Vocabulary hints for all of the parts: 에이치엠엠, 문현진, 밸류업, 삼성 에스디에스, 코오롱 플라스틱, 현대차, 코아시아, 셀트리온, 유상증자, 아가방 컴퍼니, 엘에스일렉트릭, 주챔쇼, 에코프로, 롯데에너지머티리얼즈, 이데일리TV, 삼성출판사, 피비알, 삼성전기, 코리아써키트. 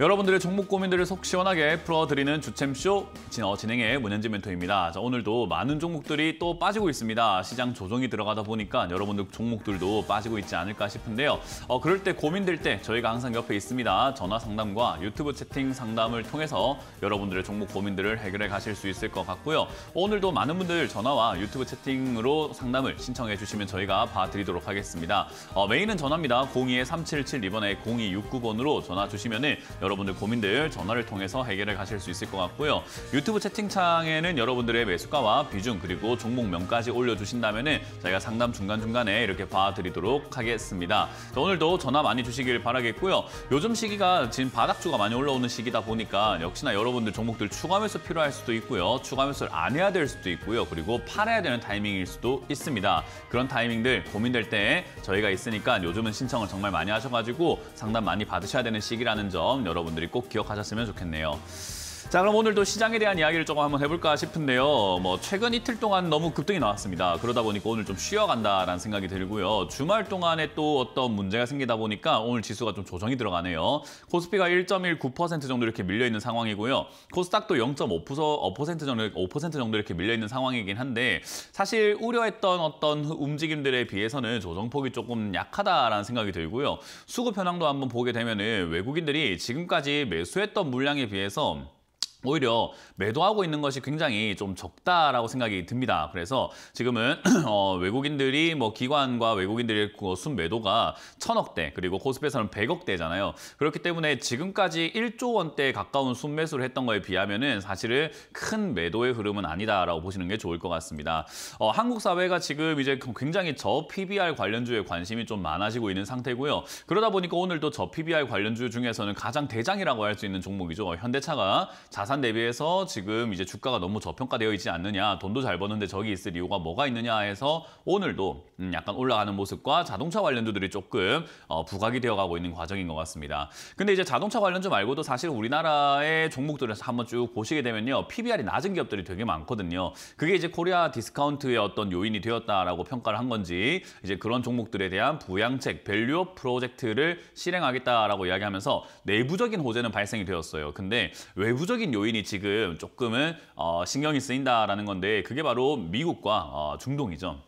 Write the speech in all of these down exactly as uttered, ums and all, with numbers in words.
여러분들의 종목 고민들을 속 시원하게 풀어드리는 주챔쇼 진행의 문현진 멘토입니다. 자, 오늘도 많은 종목들이 또 빠지고 있습니다. 시장 조정이 들어가다 보니까 여러분들 종목들도 빠지고 있지 않을까 싶은데요. 어, 그럴 때 고민될 때 저희가 항상 옆에 있습니다. 전화 상담과 유튜브 채팅 상담을 통해서 여러분들의 종목 고민들을 해결해 가실 수 있을 것 같고요. 오늘도 많은 분들 전화와 유튜브 채팅으로 상담을 신청해 주시면 저희가 봐드리도록 하겠습니다. 어, 메인은 전화입니다. 공이 삼칠칠 이번에 공이육구 번으로 전화 주시면 여러분들 고민들 전화를 통해서 해결해 가실 수 있을 것 같고요. 유튜브 채팅창에는 여러분들의 매수가와 비중 그리고 종목명까지 올려주신다면 저희가 상담 중간중간에 이렇게 봐드리도록 하겠습니다. 자, 오늘도 전화 많이 주시길 바라겠고요. 요즘 시기가 지금 바닥주가 많이 올라오는 시기다 보니까 역시나 여러분들 종목들 추가 매수 필요할 수도 있고요. 추가 매수를 안 해야 될 수도 있고요. 그리고 팔아야 되는 타이밍일 수도 있습니다. 그런 타이밍들 고민될 때 저희가 있으니까 요즘은 신청을 정말 많이 하셔가지고 상담 많이 받으셔야 되는 시기라는 점 여러분들이 꼭 기억하셨으면 좋겠네요. 자, 그럼 오늘도 시장에 대한 이야기를 조금 한번 해볼까 싶은데요. 뭐 최근 이틀 동안 너무 급등이 나왔습니다. 그러다 보니까 오늘 좀 쉬어간다라는 생각이 들고요. 주말 동안에 또 어떤 문제가 생기다 보니까 오늘 지수가 좀 조정이 들어가네요. 코스피가 일 점 일구 퍼센트 정도 이렇게 밀려있는 상황이고요. 코스닥도 영 점 오 퍼센트 정도, 오 퍼센트 정도 이렇게 밀려있는 상황이긴 한데 사실 우려했던 어떤 움직임들에 비해서는 조정폭이 조금 약하다라는 생각이 들고요. 수급 현황도 한번 보게 되면은 외국인들이 지금까지 매수했던 물량에 비해서 오히려 매도하고 있는 것이 굉장히 좀 적다라고 생각이 듭니다. 그래서 지금은 어, 외국인들이 뭐 기관과 외국인들의 순매도가 천억대 그리고 코스피에서는 백억대잖아요. 그렇기 때문에 지금까지 일조 원대에 가까운 순매수를 했던 거에 비하면은 사실은 큰 매도의 흐름은 아니다라고 보시는 게 좋을 것 같습니다. 어, 한국 사회가 지금 이제 굉장히 저 피비알 관련주에 관심이 좀 많아지고 있는 상태고요. 그러다 보니까 오늘도 저 피비알 관련주 중에서는 가장 대장이라고 할 수 있는 종목이죠. 현대차가 자산 대비해서 지금 이제 주가가 너무 저평가되어 있지 않느냐, 돈도 잘 버는데 저기 있을 이유가 뭐가 있느냐 해서 오늘도 약간 올라가는 모습과 자동차 관련주들이 조금 부각이 되어가고 있는 과정인 것 같습니다. 근데 이제 자동차 관련주 말고도 사실 우리나라의 종목들을 한번 쭉 보시게 되면요, 피비알이 낮은 기업들이 되게 많거든요. 그게 이제 코리아 디스카운트의 어떤 요인이 되었다라고 평가를 한 건지 이제 그런 종목들에 대한 부양책, 밸류업 프로젝트를 실행하겠다라고 이야기하면서 내부적인 호재는 발생이 되었어요. 근데 외부적인 요인 요인이 지금 조금은 어, 신경이 쓰인다라는 건데 그게 바로 미국과 어, 중동이죠.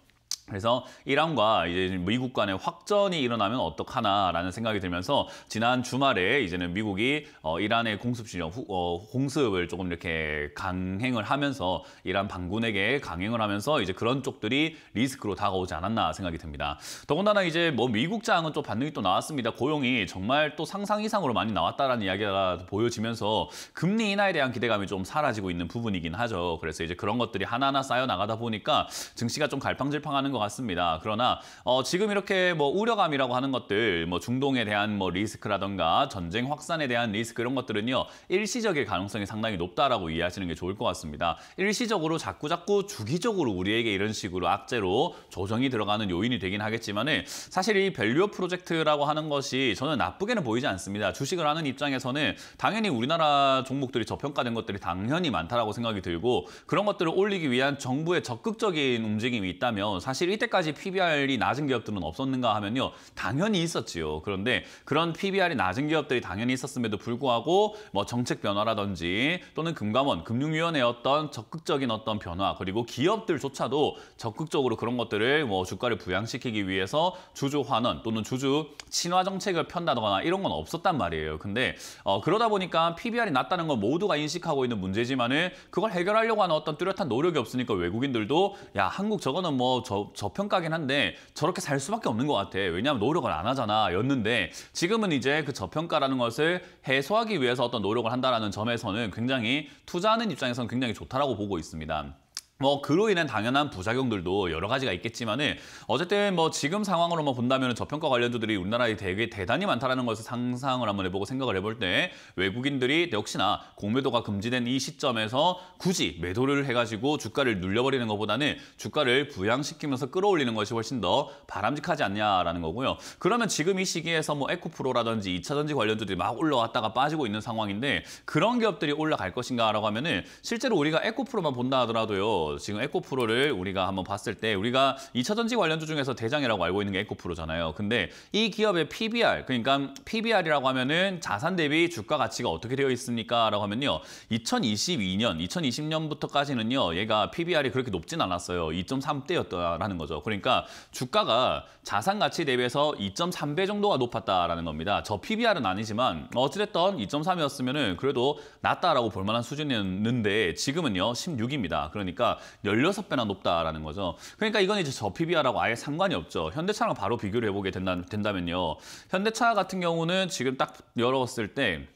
그래서 이란과 이제 미국 간의 확전이 일어나면 어떡하나라는 생각이 들면서 지난 주말에 이제는 미국이 어, 이란의 공습 진영, 어, 공습을 조금 이렇게 강행을 하면서 이란 반군에게 강행을 하면서 이제 그런 쪽들이 리스크로 다가오지 않았나 생각이 듭니다. 더군다나 이제 뭐 미국 장은 또 반응이 또 나왔습니다. 고용이 정말 또 상상 이상으로 많이 나왔다라는 이야기가 보여지면서 금리 인하에 대한 기대감이 좀 사라지고 있는 부분이긴 하죠. 그래서 이제 그런 것들이 하나하나 쌓여 나가다 보니까 증시가 좀 갈팡질팡하는 것 같습니다. 그러나 어, 지금 이렇게 뭐 우려감이라고 하는 것들, 뭐 중동에 대한 뭐 리스크라던가 전쟁 확산에 대한 리스크 이런 것들은요, 일시적일 가능성이 상당히 높다라고 이해하시는 게 좋을 것 같습니다. 일시적으로 자꾸 자꾸 주기적으로 우리에게 이런 식으로 악재로 조정이 들어가는 요인이 되긴 하겠지만 사실 이 밸류업 프로젝트라고 하는 것이 저는 나쁘게는 보이지 않습니다. 주식을 하는 입장에서는 당연히 우리나라 종목들이 저평가된 것들이 당연히 많다라고 생각이 들고 그런 것들을 올리기 위한 정부의 적극적인 움직임이 있다면 사실 이때까지 피비알이 낮은 기업들은 없었는가 하면요, 당연히 있었지요. 그런데 그런 피비알이 낮은 기업들이 당연히 있었음에도 불구하고 뭐 정책 변화라든지 또는 금감원, 금융위원회의 어떤 적극적인 어떤 변화 그리고 기업들조차도 적극적으로 그런 것들을 뭐 주가를 부양시키기 위해서 주주 환원 또는 주주 친화 정책을 편다거나 이런 건 없었단 말이에요. 근데 어, 그러다 보니까 피비알이 낮다는 건 모두가 인식하고 있는 문제지만은 그걸 해결하려고 하는 어떤 뚜렷한 노력이 없으니까 외국인들도 야, 한국 저거는 뭐 저 저평가긴 한데 저렇게 살 수밖에 없는 것 같아. 왜냐하면 노력을 안 하잖아. 였는데 지금은 이제 그 저평가라는 것을 해소하기 위해서 어떤 노력을 한다라는 점에서는 굉장히 투자하는 입장에서는 굉장히 좋다라고 보고 있습니다. 뭐 그로 인한 당연한 부작용들도 여러 가지가 있겠지만은 어쨌든 뭐 지금 상황으로만 본다면 저평가 관련주들이 우리나라에 되게 대단히 많다라는 것을 상상을 한번 해보고 생각을 해볼 때 외국인들이 역시나 공매도가 금지된 이 시점에서 굳이 매도를 해가지고 주가를 눌려버리는 것보다는 주가를 부양시키면서 끌어올리는 것이 훨씬 더 바람직하지 않냐라는 거고요. 그러면 지금 이 시기에서 뭐 에코프로라든지 이차전지 관련주들이 막 올라왔다가 빠지고 있는 상황인데 그런 기업들이 올라갈 것인가라고 하면은 실제로 우리가 에코프로만 본다 하더라도요. 에코프로, 지금 에코프로를 우리가 한번 봤을 때 우리가 이차전지 관련주 중에서 대장이라고 알고 있는 게 에코프로잖아요. 근데 이 기업의 피비알, 그러니까 피비알이라고 하면은 자산 대비 주가 가치가 어떻게 되어 있습니까? 라고 하면요. 이천이십이 년, 이천이십 년부터까지는요. 얘가 피비알이 그렇게 높진 않았어요. 이 점 삼 배였다라는 거죠. 그러니까 주가가 자산 가치 대비해서 이 점 삼 배 정도가 높았다라는 겁니다. 저 피비알은 아니지만 어찌됐던 이 점 삼이었으면은 그래도 낮다라고 볼 만한 수준이었는데 지금은요. 십육입니다. 그러니까 십육 배나 높다라는 거죠. 그러니까 이건 이제 저 피비알하고 아예 상관이 없죠. 현대차랑 바로 비교를 해보게 된다, 된다면요. 현대차 같은 경우는 지금 딱 열었을 때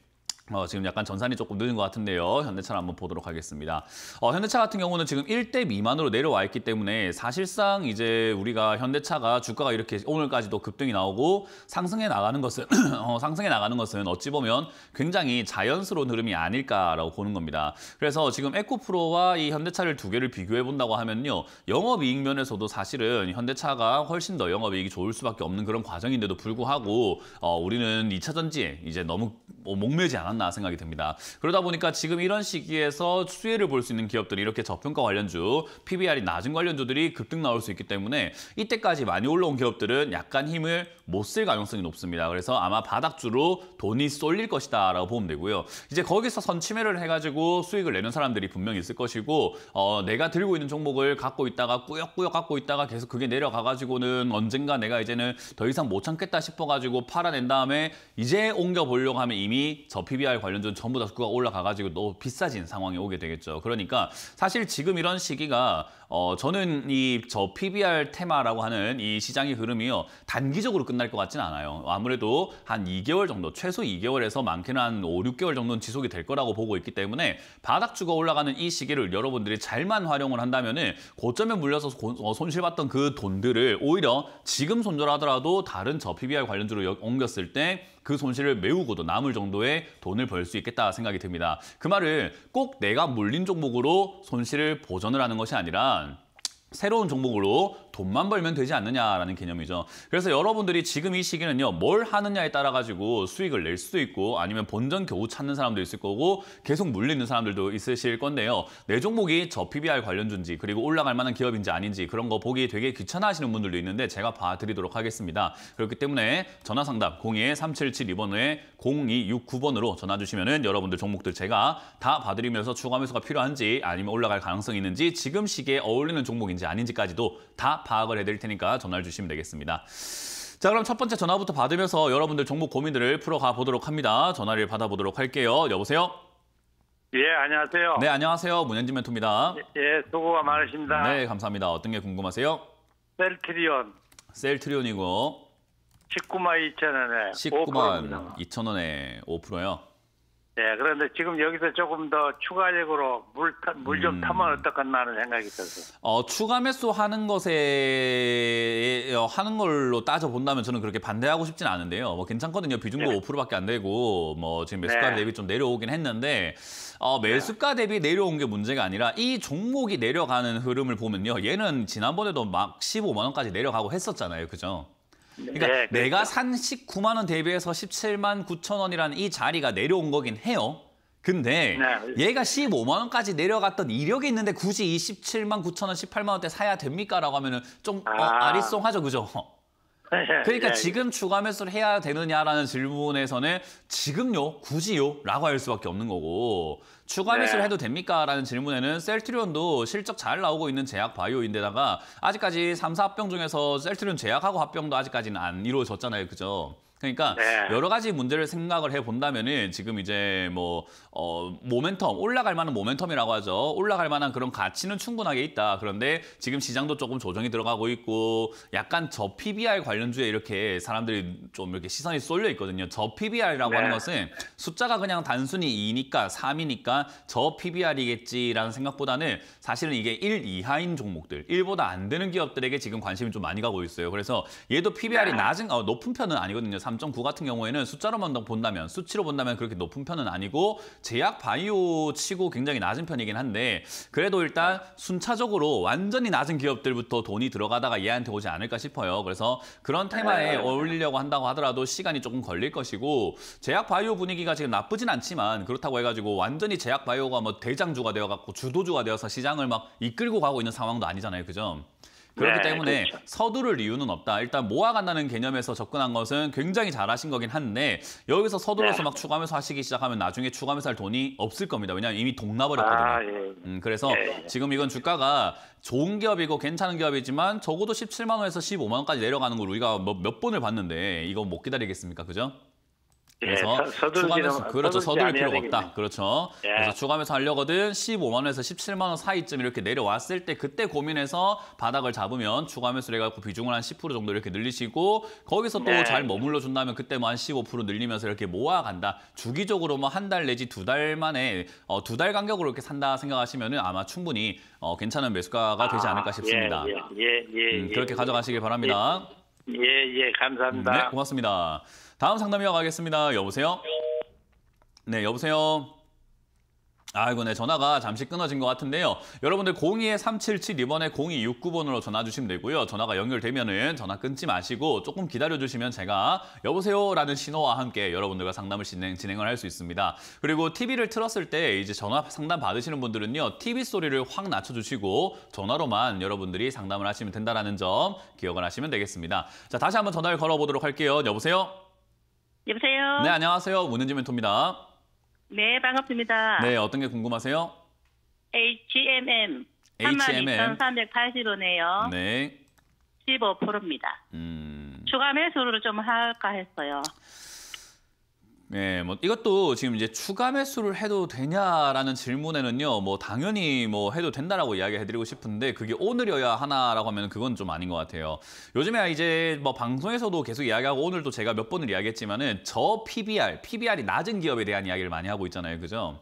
어, 지금 약간 전산이 조금 늦은 것 같은데요. 현대차를 한번 보도록 하겠습니다. 어, 현대차 같은 경우는 지금 일 대 미만으로 내려와 있기 때문에 사실상 이제 우리가 현대차가 주가가 이렇게 오늘까지도 급등이 나오고 상승해 나가는 것은 어, 상승해 나가는 것은 어찌 보면 굉장히 자연스러운 흐름이 아닐까라고 보는 겁니다. 그래서 지금 에코프로와 이 현대차를 두 개를 비교해 본다고 하면요. 영업이익 면에서도 사실은 현대차가 훨씬 더 영업이익이 좋을 수밖에 없는 그런 과정인데도 불구하고 어, 우리는 이차전지에 이제 너무 목매지 않았나 생각이 듭니다. 그러다 보니까 지금 이런 시기에서 수혜를 볼 수 있는 기업들이 이렇게 저평가 관련주, 피비알이 낮은 관련주들이 급등 나올 수 있기 때문에 이때까지 많이 올라온 기업들은 약간 힘을 못 쓸 가능성이 높습니다. 그래서 아마 바닥주로 돈이 쏠릴 것이다 라고 보면 되고요. 이제 거기서 선침해를 해가지고 수익을 내는 사람들이 분명히 있을 것이고 어, 내가 들고 있는 종목을 갖고 있다가 꾸역꾸역 갖고 있다가 계속 그게 내려가가지고는 언젠가 내가 이제는 더 이상 못 참겠다 싶어가지고 팔아낸 다음에 이제 옮겨보려고 하면 이미 저 피비알 관련주는 전부 다 주가가 올라가가지고 너무 비싸진 상황이 오게 되겠죠. 그러니까 사실 지금 이런 시기가 어, 저는 이 저 피비알 테마라고 하는 이 시장의 흐름이요. 단기적으로 끝날 것 같지는 않아요. 아무래도 한 이 개월 정도, 최소 이 개월에서 많게는 한 오, 육 개월 정도는 지속이 될 거라고 보고 있기 때문에 바닥주가 올라가는 이 시기를 여러분들이 잘만 활용을 한다면은 고점에 물려서 어, 손실봤던 그 돈들을 오히려 지금 손절하더라도 다른 저 피비알 관련주로 여, 옮겼을 때 그 손실을 메우고도 남을 정도의 돈을 벌 수 있겠다 생각이 듭니다. 그 말은 꼭 내가 물린 종목으로 손실을 보전을 하는 것이 아니라 새로운 종목으로 돈만 벌면 되지 않느냐라는 개념이죠. 그래서 여러분들이 지금 이 시기는요. 뭘 하느냐에 따라 가지고 수익을 낼 수도 있고 아니면 본전 겨우 찾는 사람도 있을 거고 계속 물리는 사람들도 있으실 건데요. 내 종목이 저 피비알 관련주인지 그리고 올라갈 만한 기업인지 아닌지 그런 거 보기 되게 귀찮아하시는 분들도 있는데 제가 봐드리도록 하겠습니다. 그렇기 때문에 전화상담 공이 삼칠칠 이 번에 공이육구 번으로 전화 주시면은 여러분들 종목들 제가 다 봐드리면서 추가 매수가 필요한지 아니면 올라갈 가능성이 있는지 지금 시기에 어울리는 종목인지 아닌지까지도 다 파악을 해드릴 테니까 전화를 주시면 되겠습니다. 자, 그럼 첫 번째 전화부터 받으면서 여러분들 종목 고민들을 풀어가 보도록 합니다. 전화를 받아보도록 할게요. 여보세요? 예, 안녕하세요. 네, 안녕하세요. 문현진 멘토입니다. 예, 수고가 많으십니다. 네, 감사합니다. 어떤 게 궁금하세요? 셀트리온. 셀트리온이고. 십구만 이천 원에 십구만 이천 원에 오 퍼센트요? 예, 그런데 지금 여기서 조금 더 추가적으로 물 물 좀 음... 타면 어떡하나는 생각이 들어요. 어, 추가 매수하는 것에 하는 걸로 따져 본다면 저는 그렇게 반대하고 싶진 않은데요. 뭐 괜찮거든요. 비중도 네. 오 퍼센트밖에 안 되고 뭐 지금 매수가 네. 대비 좀 내려오긴 했는데 어, 매수가 대비 내려온 게 문제가 아니라 이 종목이 내려가는 흐름을 보면요. 얘는 지난번에도 막 십오만 원까지 내려가고 했었잖아요. 그죠? 그러니까 네, 내가 산 십구만 원 대비해서 십칠만 구천 원이라는 이 자리가 내려온 거긴 해요. 근데 네. 얘가 십오만 원까지 내려갔던 이력이 있는데 굳이 이 십칠만 구천 원, 십팔만 원대 사야 됩니까? 라고 하면은 좀 아. 어, 아리송하죠, 그죠? 그러니까 네. 지금 추가 매수를 해야 되느냐라는 질문에서는 지금요? 굳이요? 라고 할 수밖에 없는 거고 추가 매수를 네. 해도 됩니까? 라는 질문에는 셀트리온도 실적 잘 나오고 있는 제약 바이오인데다가 아직까지 삼 사 합병 중에서 셀트리온 제약하고 합병도 아직까지는 안 이루어졌잖아요. 그죠? 그러니까 네. 여러 가지 문제를 생각을 해본다면은 지금 이제 뭐 어, 모멘텀, 올라갈 만한 모멘텀이라고 하죠. 올라갈 만한 그런 가치는 충분하게 있다. 그런데 지금 시장도 조금 조정이 들어가고 있고 약간 저 피비알 관련주에 이렇게 사람들이 좀 이렇게 시선이 쏠려 있거든요. 저 피비알이라고 네. 하는 것은 숫자가 그냥 단순히 이니까 삼이니까 저 피비알이겠지라는 생각보다는 사실은 이게 일 이하인 종목들, 일보다 안 되는 기업들에게 지금 관심이 좀 많이 가고 있어요. 그래서 얘도 피비알이 네. 낮은, 어, 높은 편은 아니거든요. 삼 점 구 같은 경우에는 숫자로만 본다면, 수치로 본다면 그렇게 높은 편은 아니고 제약 바이오 치고 굉장히 낮은 편이긴 한데, 그래도 일단 순차적으로 완전히 낮은 기업들부터 돈이 들어가다가 얘한테 오지 않을까 싶어요. 그래서 그런 테마에 어울리려고 한다고 하더라도 시간이 조금 걸릴 것이고, 제약 바이오 분위기가 지금 나쁘진 않지만 그렇다고 해가지고 완전히 제약 바이오가 뭐 대장주가 되어갖고 주도주가 되어서 시장을 막 이끌고 가고 있는 상황도 아니잖아요, 그죠? 그렇기 네, 때문에 그렇죠. 서두를 이유는 없다. 일단 모아간다는 개념에서 접근한 것은 굉장히 잘하신 거긴 한데, 여기서 서둘러서 네. 막 추가하면서 하시기 시작하면 나중에 추가하면서 할 돈이 없을 겁니다. 왜냐하면 이미 동나버렸거든요. 아, 예. 음, 그래서 예. 지금 이건 주가가 좋은 기업이고 괜찮은 기업이지만 적어도 십칠만 원에서 십오만 원까지 내려가는 걸 우리가 몇 번을 봤는데 이거 못 기다리겠습니까? 그죠? 그래서 예, 추가하면서 그렇죠 서둘 필요가 되겠네. 없다 그렇죠 예. 그래서 추가하면서 하려거든 십오만 원에서 십칠만 원 사이쯤 이렇게 내려왔을 때 그때 고민해서 바닥을 잡으면 추가하면서 해갖고 비중을 한 십 퍼센트 정도 이렇게 늘리시고 거기서 또 잘 네. 머물러 준다면 그때 뭐 한 십오 퍼센트 늘리면서 이렇게 모아간다 주기적으로 뭐 한 달 내지 두 달 만에 어, 두 달 간격으로 이렇게 산다 생각하시면은 아마 충분히 어, 괜찮은 매수가가 되지 않을까 싶습니다. 예, 예, 예, 음, 그렇게 예, 가져가시길 예, 바랍니다. 예예 예, 감사합니다. 네 고맙습니다. 다음 상담이 와가겠습니다. 여보세요? 네, 여보세요? 아이고, 네, 전화가 잠시 끊어진 것 같은데요. 여러분들 공이 삼칠칠 이번에 공이육구 번으로 전화 주시면 되고요. 전화가 연결되면은 전화 끊지 마시고 조금 기다려주시면 제가 여보세요라는 신호와 함께 여러분들과 상담을 진행, 진행을 할 수 있습니다. 그리고 티비를 틀었을 때 이제 전화 상담 받으시는 분들은요. 티비 소리를 확 낮춰주시고 전화로만 여러분들이 상담을 하시면 된다라는 점 기억을 하시면 되겠습니다. 자, 다시 한번 전화를 걸어보도록 할게요. 여보세요? 여보세요? 네, 안녕하세요. 문현진 멘토입니다. 네, 반갑습니다. 네, 어떤 게 궁금하세요? 에이치엠엠. 에이치엠엠. 삼만 이천삼백팔십 원에요. 네. 십오 퍼센트입니다. 음. 추가 매수를 좀 할까 했어요. 네, 뭐 이것도 지금 이제 추가 매수를 해도 되냐라는 질문에는요, 뭐 당연히 뭐 해도 된다라고 이야기해드리고 싶은데 그게 오늘이어야 하나라고 하면 그건 좀 아닌 것 같아요. 요즘에 이제 뭐 방송에서도 계속 이야기하고 오늘도 제가 몇 번을 이야기했지만은 저 피비알, 피비알이 낮은 기업에 대한 이야기를 많이 하고 있잖아요, 그죠?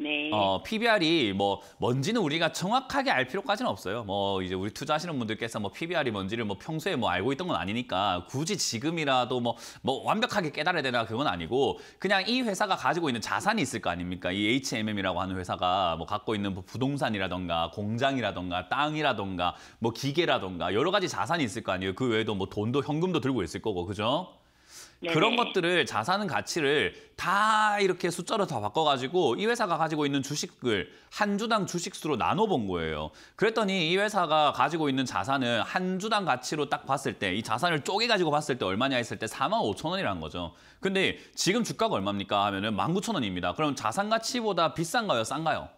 네. 어, 피비알이 뭐 뭔지는 우리가 정확하게 알 필요까지는 없어요. 뭐 이제 우리 투자하시는 분들께서 뭐 피비알이 뭔지를 뭐 평소에 뭐 알고 있던 건 아니니까 굳이 지금이라도 뭐, 뭐 완벽하게 깨달아야 되나 그건 아니고 그냥 이 회사가 가지고 있는 자산이 있을 거 아닙니까? 이 에이치엠엠이라고 하는 회사가 뭐 갖고 있는 뭐 부동산이라던가 공장이라던가 땅이라던가 뭐 기계라던가 여러 가지 자산이 있을 거 아니에요. 그 외에도 뭐 돈도 현금도 들고 있을 거고 그죠? 네네. 그런 것들을 자산은 가치를 다 이렇게 숫자로 다 바꿔가지고 이 회사가 가지고 있는 주식을 한 주당 주식수로 나눠본 거예요. 그랬더니 이 회사가 가지고 있는 자산은 한 주당 가치로 딱 봤을 때 이 자산을 쪼개가지고 봤을 때 얼마냐 했을 때 사만 오천 원이라는 거죠. 근데 지금 주가가 얼마입니까? 하면은 만 구천 원입니다. 그럼 자산 가치보다 비싼가요? 싼가요?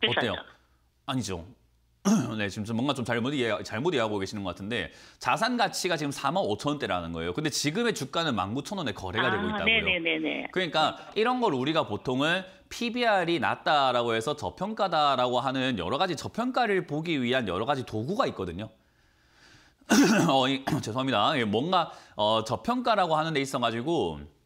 비싸죠. 어때요? 아니죠. 네, 지금 뭔가 좀 잘못, 이해, 잘못 이해하고 계시는 것 같은데 자산 가치가 지금 사만 오천 원대라는 거예요. 근데 지금의 주가는 만 구천 원에 거래가 아, 되고 있다고요. 네네네네. 그러니까 이런 걸 우리가 보통은 피비알이 낮다라고 해서 저평가다라고 하는 여러 가지 저평가를 보기 위한 여러 가지 도구가 있거든요. 어, 이, 죄송합니다. 뭔가 어, 저평가라고 하는 데 있어가지고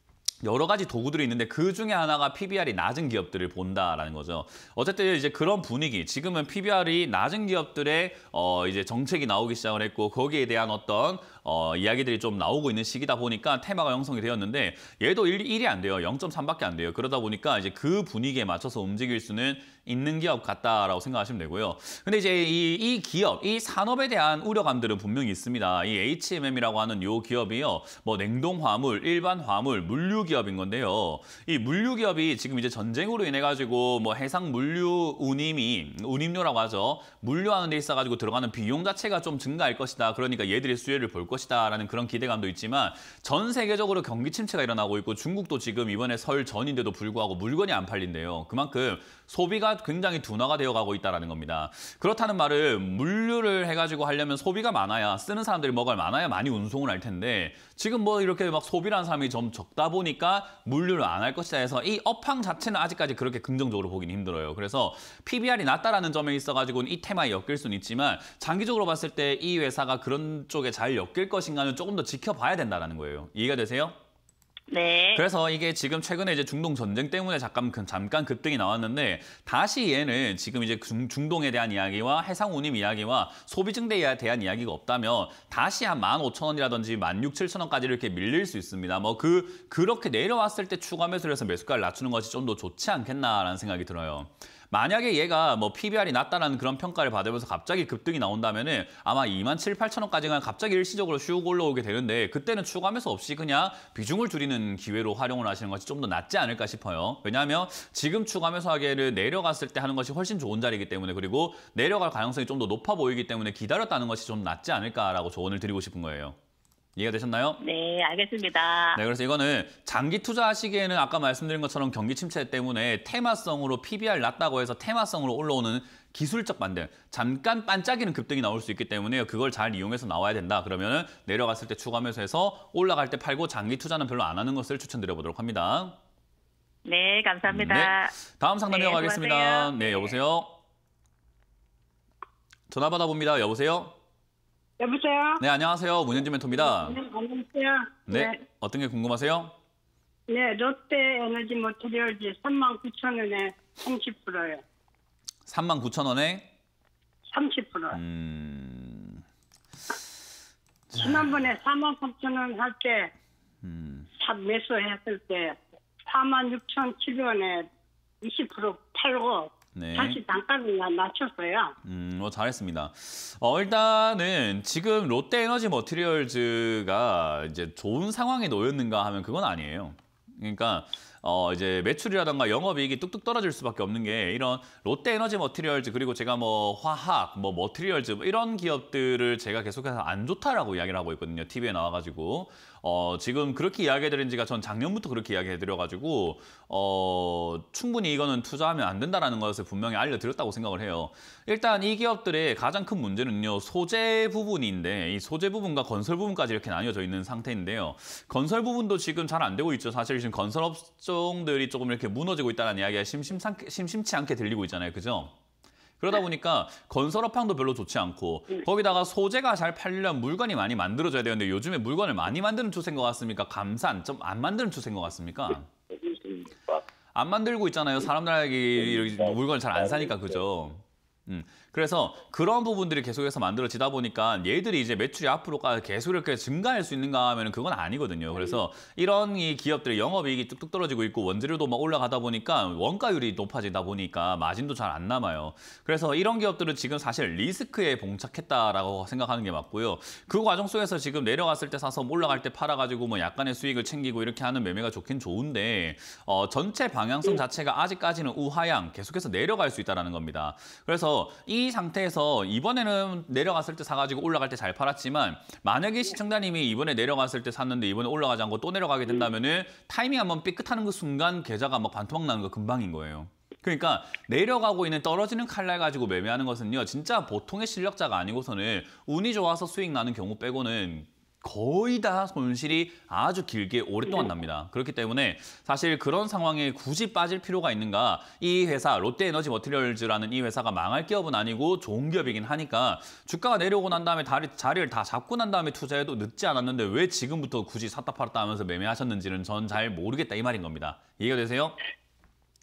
여러 가지 도구들이 있는데 그 중에 하나가 피비알이 낮은 기업들을 본다라는 거죠. 어쨌든 이제 그런 분위기, 지금은 피비알이 낮은 기업들의 어 이제 정책이 나오기 시작을 했고 거기에 대한 어떤 어 이야기들이 좀 나오고 있는 시기다 보니까 테마가 형성이 되었는데 얘도 일이 안 돼요. 영 점 삼밖에 안 돼요. 그러다 보니까 이제 그 분위기에 맞춰서 움직일 수는 있는 기업 같다라고 생각하시면 되고요. 근데 이제 이, 이 기업, 이 산업에 대한 우려감들은 분명히 있습니다. 이 에이치엠엠이라고 하는 요 기업이요. 뭐 냉동 화물, 일반 화물, 물류 기업인 건데요. 이 물류 기업이 지금 이제 전쟁으로 인해 가지고 뭐 해상 물류 운임이 운임료라고 하죠. 물류하는 데 있어 가지고 들어가는 비용 자체가 좀 증가할 것이다. 그러니까 얘들이 수혜를 볼 것이다라는 그런 기대감도 있지만 전 세계적으로 경기 침체가 일어나고 있고 중국도 지금 이번에 설 전인데도 불구하고 물건이 안 팔린대요. 그만큼 소비가 굉장히 둔화가 되어가고 있다는 겁니다. 그렇다는 말은 물류를 해가지고 하려면 소비가 많아야 쓰는 사람들이 뭐가 많아야 많이 운송을 할 텐데 지금 뭐 이렇게 막 소비라는 사람이 좀 적다 보니까 물류를 안 할 것이다 해서 이 업황 자체는 아직까지 그렇게 긍정적으로 보기는 힘들어요. 그래서 피비알이 낮다라는 점에 있어가지고는 이 테마에 엮일 수는 있지만 장기적으로 봤을 때 이 회사가 그런 쪽에 잘 엮일 것인가는 조금 더 지켜봐야 된다는 거예요. 이해가 되세요? 네. 그래서 이게 지금 최근에 이제 중동 전쟁 때문에 잠깐 잠깐 급등이 나왔는데 다시 얘는 지금 이제 중동에 대한 이야기와 해상 운임 이야기와 소비 증대에 대한 이야기가 없다면 다시 한 만 오천 원이라든지 만 육천 칠천 원까지 이렇게 밀릴 수 있습니다. 뭐 그 그렇게 내려왔을 때 추가 매수를 해서 매수가를 낮추는 것이 좀 더 좋지 않겠나라는 생각이 들어요. 만약에 얘가 뭐 피비알이 낮다라는 그런 평가를 받으면서 갑자기 급등이 나온다면은 아마 이만 칠천 팔천 원까지는 갑자기 일시적으로 슉 올라오게 되는데 그때는 추가 매수 없이 그냥 비중을 줄이는 기회로 활용을 하시는 것이 좀 더 낫지 않을까 싶어요. 왜냐하면 지금 추가 매수하기에는 내려갔을 때 하는 것이 훨씬 좋은 자리이기 때문에 그리고 내려갈 가능성이 좀 더 높아 보이기 때문에 기다렸다는 것이 좀 낫지 않을까라고 조언을 드리고 싶은 거예요. 이해가 되셨나요? 네, 알겠습니다. 네, 그래서 이거는 장기 투자하시기에는 아까 말씀드린 것처럼 경기 침체 때문에 테마성으로 피비알 낮다고 해서 테마성으로 올라오는 기술적 반등, 잠깐 반짝이는 급등이 나올 수 있기 때문에 그걸 잘 이용해서 나와야 된다. 그러면 내려갔을 때 추가 매수해서 올라갈 때 팔고 장기 투자는 별로 안 하는 것을 추천드려보도록 합니다. 네, 감사합니다. 네, 다음 상담 이어가겠습니다. 네, 네, 여보세요? 전화 받아봅니다. 여보세요? 여보세요? 네, 안녕하세요. 문현진 멘토입니다. 네, 안녕하세요. 네, 네. 어떤 게 궁금하세요? 네, 롯데에너지머티리얼즈 삼만 구천 원에 삼십 퍼센트요. 삼만 구천 원에? 삼십 퍼센트. 음... 지난번에 사만 삼천 원 할 때 음... 매수했을 때 사만 육천 칠백 원에 이십 퍼센트 팔고 네. 다시 단가를 낮췄어요. 음, 뭐 잘했습니다. 어, 일단은 지금 롯데에너지머티리얼즈가 이제 좋은 상황에 놓였는가 하면 그건 아니에요. 그러니까 어, 이제 매출이라던가 영업이익이 뚝뚝 떨어질 수밖에 없는 게 이런 롯데에너지머티리얼즈 그리고 제가 뭐 화학, 뭐 머티리얼즈 뭐 이런 기업들을 제가 계속해서 안 좋다라고 이야기를 하고 있거든요. 티비에 나와가지고. 어, 지금 그렇게 이야기해드린 지가 전 작년부터 그렇게 이야기해드려가지고 어, 충분히 이거는 투자하면 안 된다라는 것을 분명히 알려드렸다고 생각을 해요. 일단 이 기업들의 가장 큰 문제는요. 소재 부분인데 이 소재 부분과 건설 부분까지 이렇게 나뉘어져 있는 상태인데요. 건설 부분도 지금 잘 안 되고 있죠. 사실 지금 건설업종들이 조금 이렇게 무너지고 있다는 이야기가 심심찮게, 심심치 않게 들리고 있잖아요. 그죠? 그러다 보니까 건설업황도 별로 좋지 않고 거기다가 소재가 잘 팔리려면 물건이 많이 만들어져야 되는데 요즘에 물건을 많이 만드는 추세인 것 같습니까? 감산 좀 안 만드는 추세인 것 같습니까? 안 만들고 있잖아요. 사람들이 물건을 잘 안 사니까 그죠? 음. 그래서 그런 부분들이 계속해서 만들어지다 보니까 얘들이 이제 매출이 앞으로 계속 이렇게 증가할 수 있는가 하면 그건 아니거든요. 그래서 이런 이 기업들의 영업이익이 뚝뚝 떨어지고 있고 원재료도 막 올라가다 보니까 원가율이 높아지다 보니까 마진도 잘 안 남아요. 그래서 이런 기업들은 지금 사실 리스크에 봉착했다라고 생각하는 게 맞고요. 그 과정 속에서 지금 내려갔을 때 사서 올라갈 때 팔아가지고 뭐 약간의 수익을 챙기고 이렇게 하는 매매가 좋긴 좋은데 어, 전체 방향성 자체가 아직까지는 우하향 계속해서 내려갈 수 있다는 겁니다. 그래서 이 이 상태에서 이번에는 내려갔을 때 사가지고 올라갈 때 잘 팔았지만 만약에 시청자님이 이번에 내려갔을 때 샀는데 이번에 올라가지 않고 또 내려가게 된다면은 타이밍 한번 삐끗하는 그 순간 계좌가 막 반토막 나는 거 금방인 거예요. 그러니까 내려가고 있는 떨어지는 칼날 가지고 매매하는 것은요. 진짜 보통의 실력자가 아니고서는 운이 좋아서 수익 나는 경우 빼고는 거의 다 손실이 아주 길게 오랫동안 납니다. 그렇기 때문에 사실 그런 상황에 굳이 빠질 필요가 있는가. 이 회사 롯데에너지머티리얼즈라는 이 회사가 망할 기업은 아니고 좋은 기업이긴 하니까 주가가 내려오고 난 다음에 다리, 자리를 다 잡고 난 다음에 투자해도 늦지 않았는데 왜 지금부터 굳이 샀다 팔았다 하면서 매매하셨는지는 전 잘 모르겠다 이 말인 겁니다. 이해가 되세요?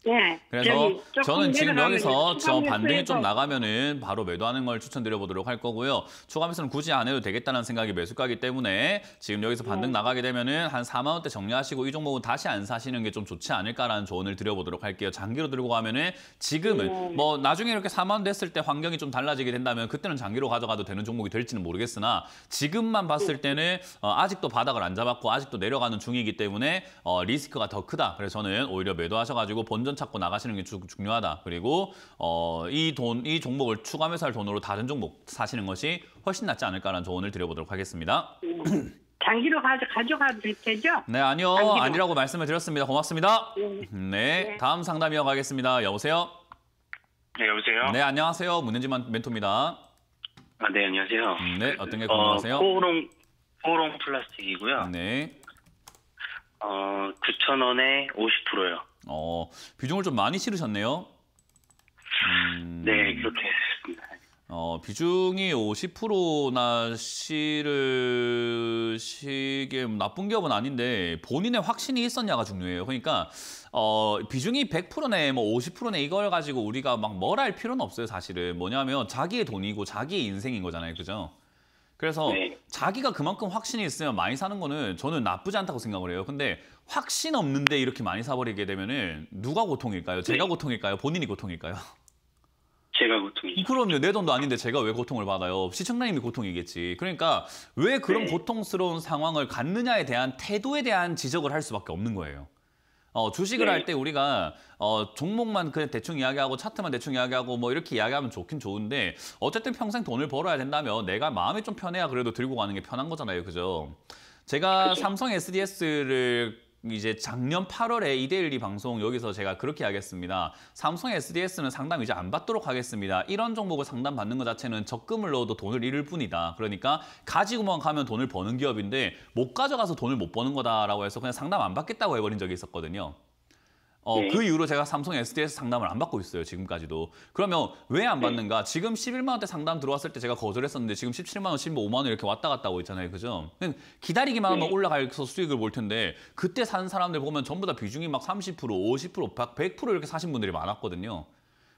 네. 그래서 저는 지금 여기서 저 반등이 좀 나가면은 바로 매도하는 걸 추천드려보도록 할 거고요. 추가 매수는 굳이 안 해도 되겠다는 생각이 매수가기 때문에 지금 여기서 반등 나가게 되면은 한 사만 원대 정리하시고 이 종목은 다시 안 사시는 게 좀 좋지 않을까라는 조언을 드려보도록 할게요. 장기로 들고 가면은 지금은 뭐 나중에 이렇게 사만 원 됐을 때 환경이 좀 달라지게 된다면 그때는 장기로 가져가도 되는 종목이 될지는 모르겠으나 지금만 봤을 때는 어, 아직도 바닥을 안 잡았고 아직도 내려가는 중이기 때문에 어, 리스크가 더 크다. 그래서 저는 오히려 매도하셔가지고 본전 찾고 나가시는 게 중요하다. 그리고 어, 이 돈, 이 종목을 추가 매수할 돈으로 다른 종목 사시는 것이 훨씬 낫지 않을까라는 조언을 드려보도록 하겠습니다. 장기로 가져, 가져가도 되죠? 네, 아니요. 장기로. 아니라고 말씀을 드렸습니다. 고맙습니다. 네, 네, 다음 상담 이어가겠습니다. 여보세요? 네, 여보세요? 네, 안녕하세요. 문현진 멘토입니다. 아, 네, 안녕하세요. 네, 어떤 게 궁금하세요? 어, 코오롱, 코오롱 플라스틱이고요. 네. 어, 구천 원에 오십 퍼센트요. 어, 비중을 좀 많이 실으셨네요. 음... 네, 그렇게 했습니다. 어, 비중이 오십 퍼센트나 실으시게 나쁜 기업은 아닌데 본인의 확신이 있었냐가 중요해요. 그러니까 어, 비중이 백 퍼센트네 뭐 오십 퍼센트네 이걸 가지고 우리가 막 뭘 할 필요는 없어요. 사실은 뭐냐면 자기의 돈이고 자기의 인생인 거잖아요. 그죠? 그래서 네. 자기가 그만큼 확신이 있으면 많이 사는 거는 저는 나쁘지 않다고 생각을 해요. 근데 확신 없는데 이렇게 많이 사버리게 되면은 누가 고통일까요? 제가 네. 고통일까요? 본인이 고통일까요? 제가 고통이죠. 그럼요. 내 돈도 아닌데 제가 왜 고통을 받아요? 시청자님이 고통이겠지. 그러니까 왜 그런 네. 고통스러운 상황을 갖느냐에 대한 태도에 대한 지적을 할 수밖에 없는 거예요. 어, 주식을 네. 할 때 우리가 어, 종목만 그냥 대충 이야기하고 차트만 대충 이야기하고 뭐 이렇게 이야기하면 좋긴 좋은데 어쨌든 평생 돈을 벌어야 된다면 내가 마음이 좀 편해야 그래도 들고 가는 게 편한 거잖아요. 그죠? 제가 그렇죠. 삼성 에스디에스를 이제 작년 팔월에 이데일리 방송 여기서 제가 그렇게 하겠습니다. 삼성 에스디에스는 상담 이제 안 받도록 하겠습니다. 이런 종목을 상담받는 것 자체는 적금을 넣어도 돈을 잃을 뿐이다. 그러니까 가지고만 가면 돈을 버는 기업인데 못 가져가서 돈을 못 버는 거다라고 해서 그냥 상담 안 받겠다고 해버린 적이 있었거든요. 어, 네. 그 이후로 제가 삼성 에스디에스 상담을 안 받고 있어요. 지금까지도. 그러면 왜 안 받는가? 네. 지금 십일만 원대 상담 들어왔을 때 제가 거절했었는데 지금 십칠만 원, 십오만 원 이렇게 왔다 갔다 하고 있잖아요. 그죠? 기다리기만 하면 네. 올라가서 수익을 볼 텐데 그때 산 사람들 보면 전부 다 비중이 막 삼십 퍼센트, 오십 퍼센트, 백 퍼센트 이렇게 사신 분들이 많았거든요.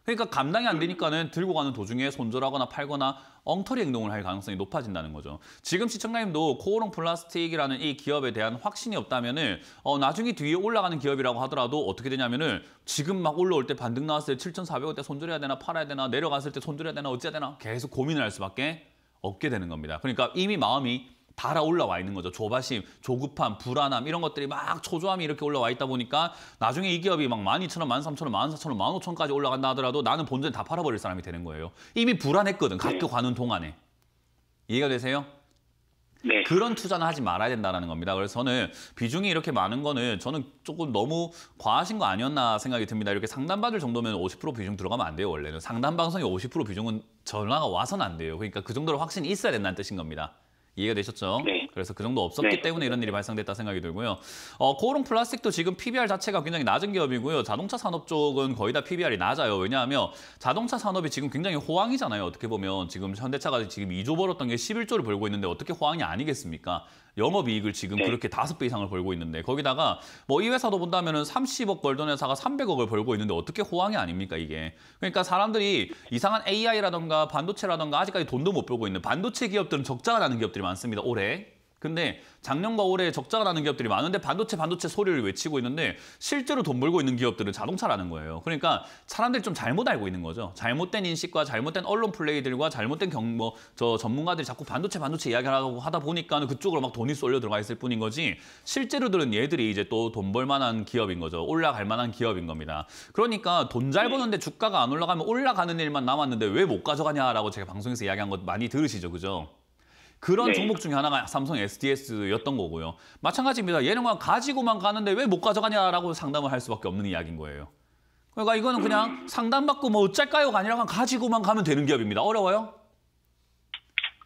그러니까 감당이 안 되니까는 들고 가는 도중에 손절하거나 팔거나 엉터리 행동을 할 가능성이 높아진다는 거죠. 지금 시청자님도 코오롱 플라스틱이라는 이 기업에 대한 확신이 없다면은 어, 나중에 뒤에 올라가는 기업이라고 하더라도 어떻게 되냐면은 지금 막 올라올 때 반등 나왔을 때 칠천사백 원대 손절해야 되나 팔아야 되나 내려갔을 때 손절해야 되나 어찌해야 되나 계속 고민을 할 수밖에 없게 되는 겁니다. 그러니까 이미 마음이 달아 올라와 있는 거죠. 조바심, 조급함, 불안함 이런 것들이 막 초조함이 이렇게 올라와 있다 보니까 나중에 이 기업이 막 만 이천 원, 만 삼천 원, 만 사천 원, 만 오천 원까지 올라간다 하더라도 나는 본전에 다 팔아버릴 사람이 되는 거예요. 이미 불안했거든. 갖고 가는 동안에. 이해가 되세요? 네. 그런 투자는 하지 말아야 된다는 겁니다. 그래서 저는 비중이 이렇게 많은 거는 저는 조금 너무 과하신 거 아니었나 생각이 듭니다. 이렇게 상담받을 정도면 오십 퍼센트 비중 들어가면 안 돼요. 원래는. 상담방송이 오십 퍼센트 비중은 전화가 와서는 안 돼요. 그러니까 그 정도로 확신이 있어야 된다는 뜻인 겁니다. 이해가 되셨죠? 네. 그래서 그 정도 없었기 네. 때문에 이런 일이 발생됐다 생각이 들고요. 어, 코오롱 플라스틱도 지금 피비알 자체가 굉장히 낮은 기업이고요. 자동차 산업 쪽은 거의 다 피비알이 낮아요. 왜냐하면 자동차 산업이 지금 굉장히 호황이잖아요. 어떻게 보면 지금 현대차가 지금 이조 벌었던 게 십일조를 벌고 있는데 어떻게 호황이 아니겠습니까? 영업이익을 지금 네. 그렇게 다섯 배 이상을 벌고 있는데 거기다가 뭐 이 회사도 본다면은 삼십억 벌던 회사가 삼백억을 벌고 있는데 어떻게 호황이 아닙니까 이게. 그러니까 사람들이 이상한 에이아이라던가 반도체라던가 아직까지 돈도 못 벌고 있는 반도체 기업들은 적자가 나는 기업들이 많습니다. 올해. 근데 작년과 올해 적자가 나는 기업들이 많은데 반도체 반도체 소리를 외치고 있는데 실제로 돈 벌고 있는 기업들은 자동차라는 거예요. 그러니까 사람들이 좀 잘못 알고 있는 거죠. 잘못된 인식과 잘못된 언론 플레이들과 잘못된 경, 뭐, 저 전문가들이 자꾸 반도체 반도체 이야기하고 하다 보니까 그쪽으로 막 돈이 쏠려 들어가 있을 뿐인 거지 실제로들은 얘들이 이제 또 돈 벌 만한 기업인 거죠. 올라갈 만한 기업인 겁니다. 그러니까 돈 잘 버는데 주가가 안 올라가면 올라가는 일만 남았는데 왜 못 가져가냐라고 제가 방송에서 이야기한 것 많이 들으시죠. 그죠? 그런 네. 종목 중에 하나가 삼성 에스디에스였던 거고요. 마찬가지입니다. 얘는 그냥 가지고만 가는데 왜 못 가져가냐라고 상담을 할 수밖에 없는 이야기인 거예요. 그러니까 이거는 그냥 음. 상담받고 뭐 어쩔까요가 아니라 그냥 가지고만 가면 되는 기업입니다. 어려워요?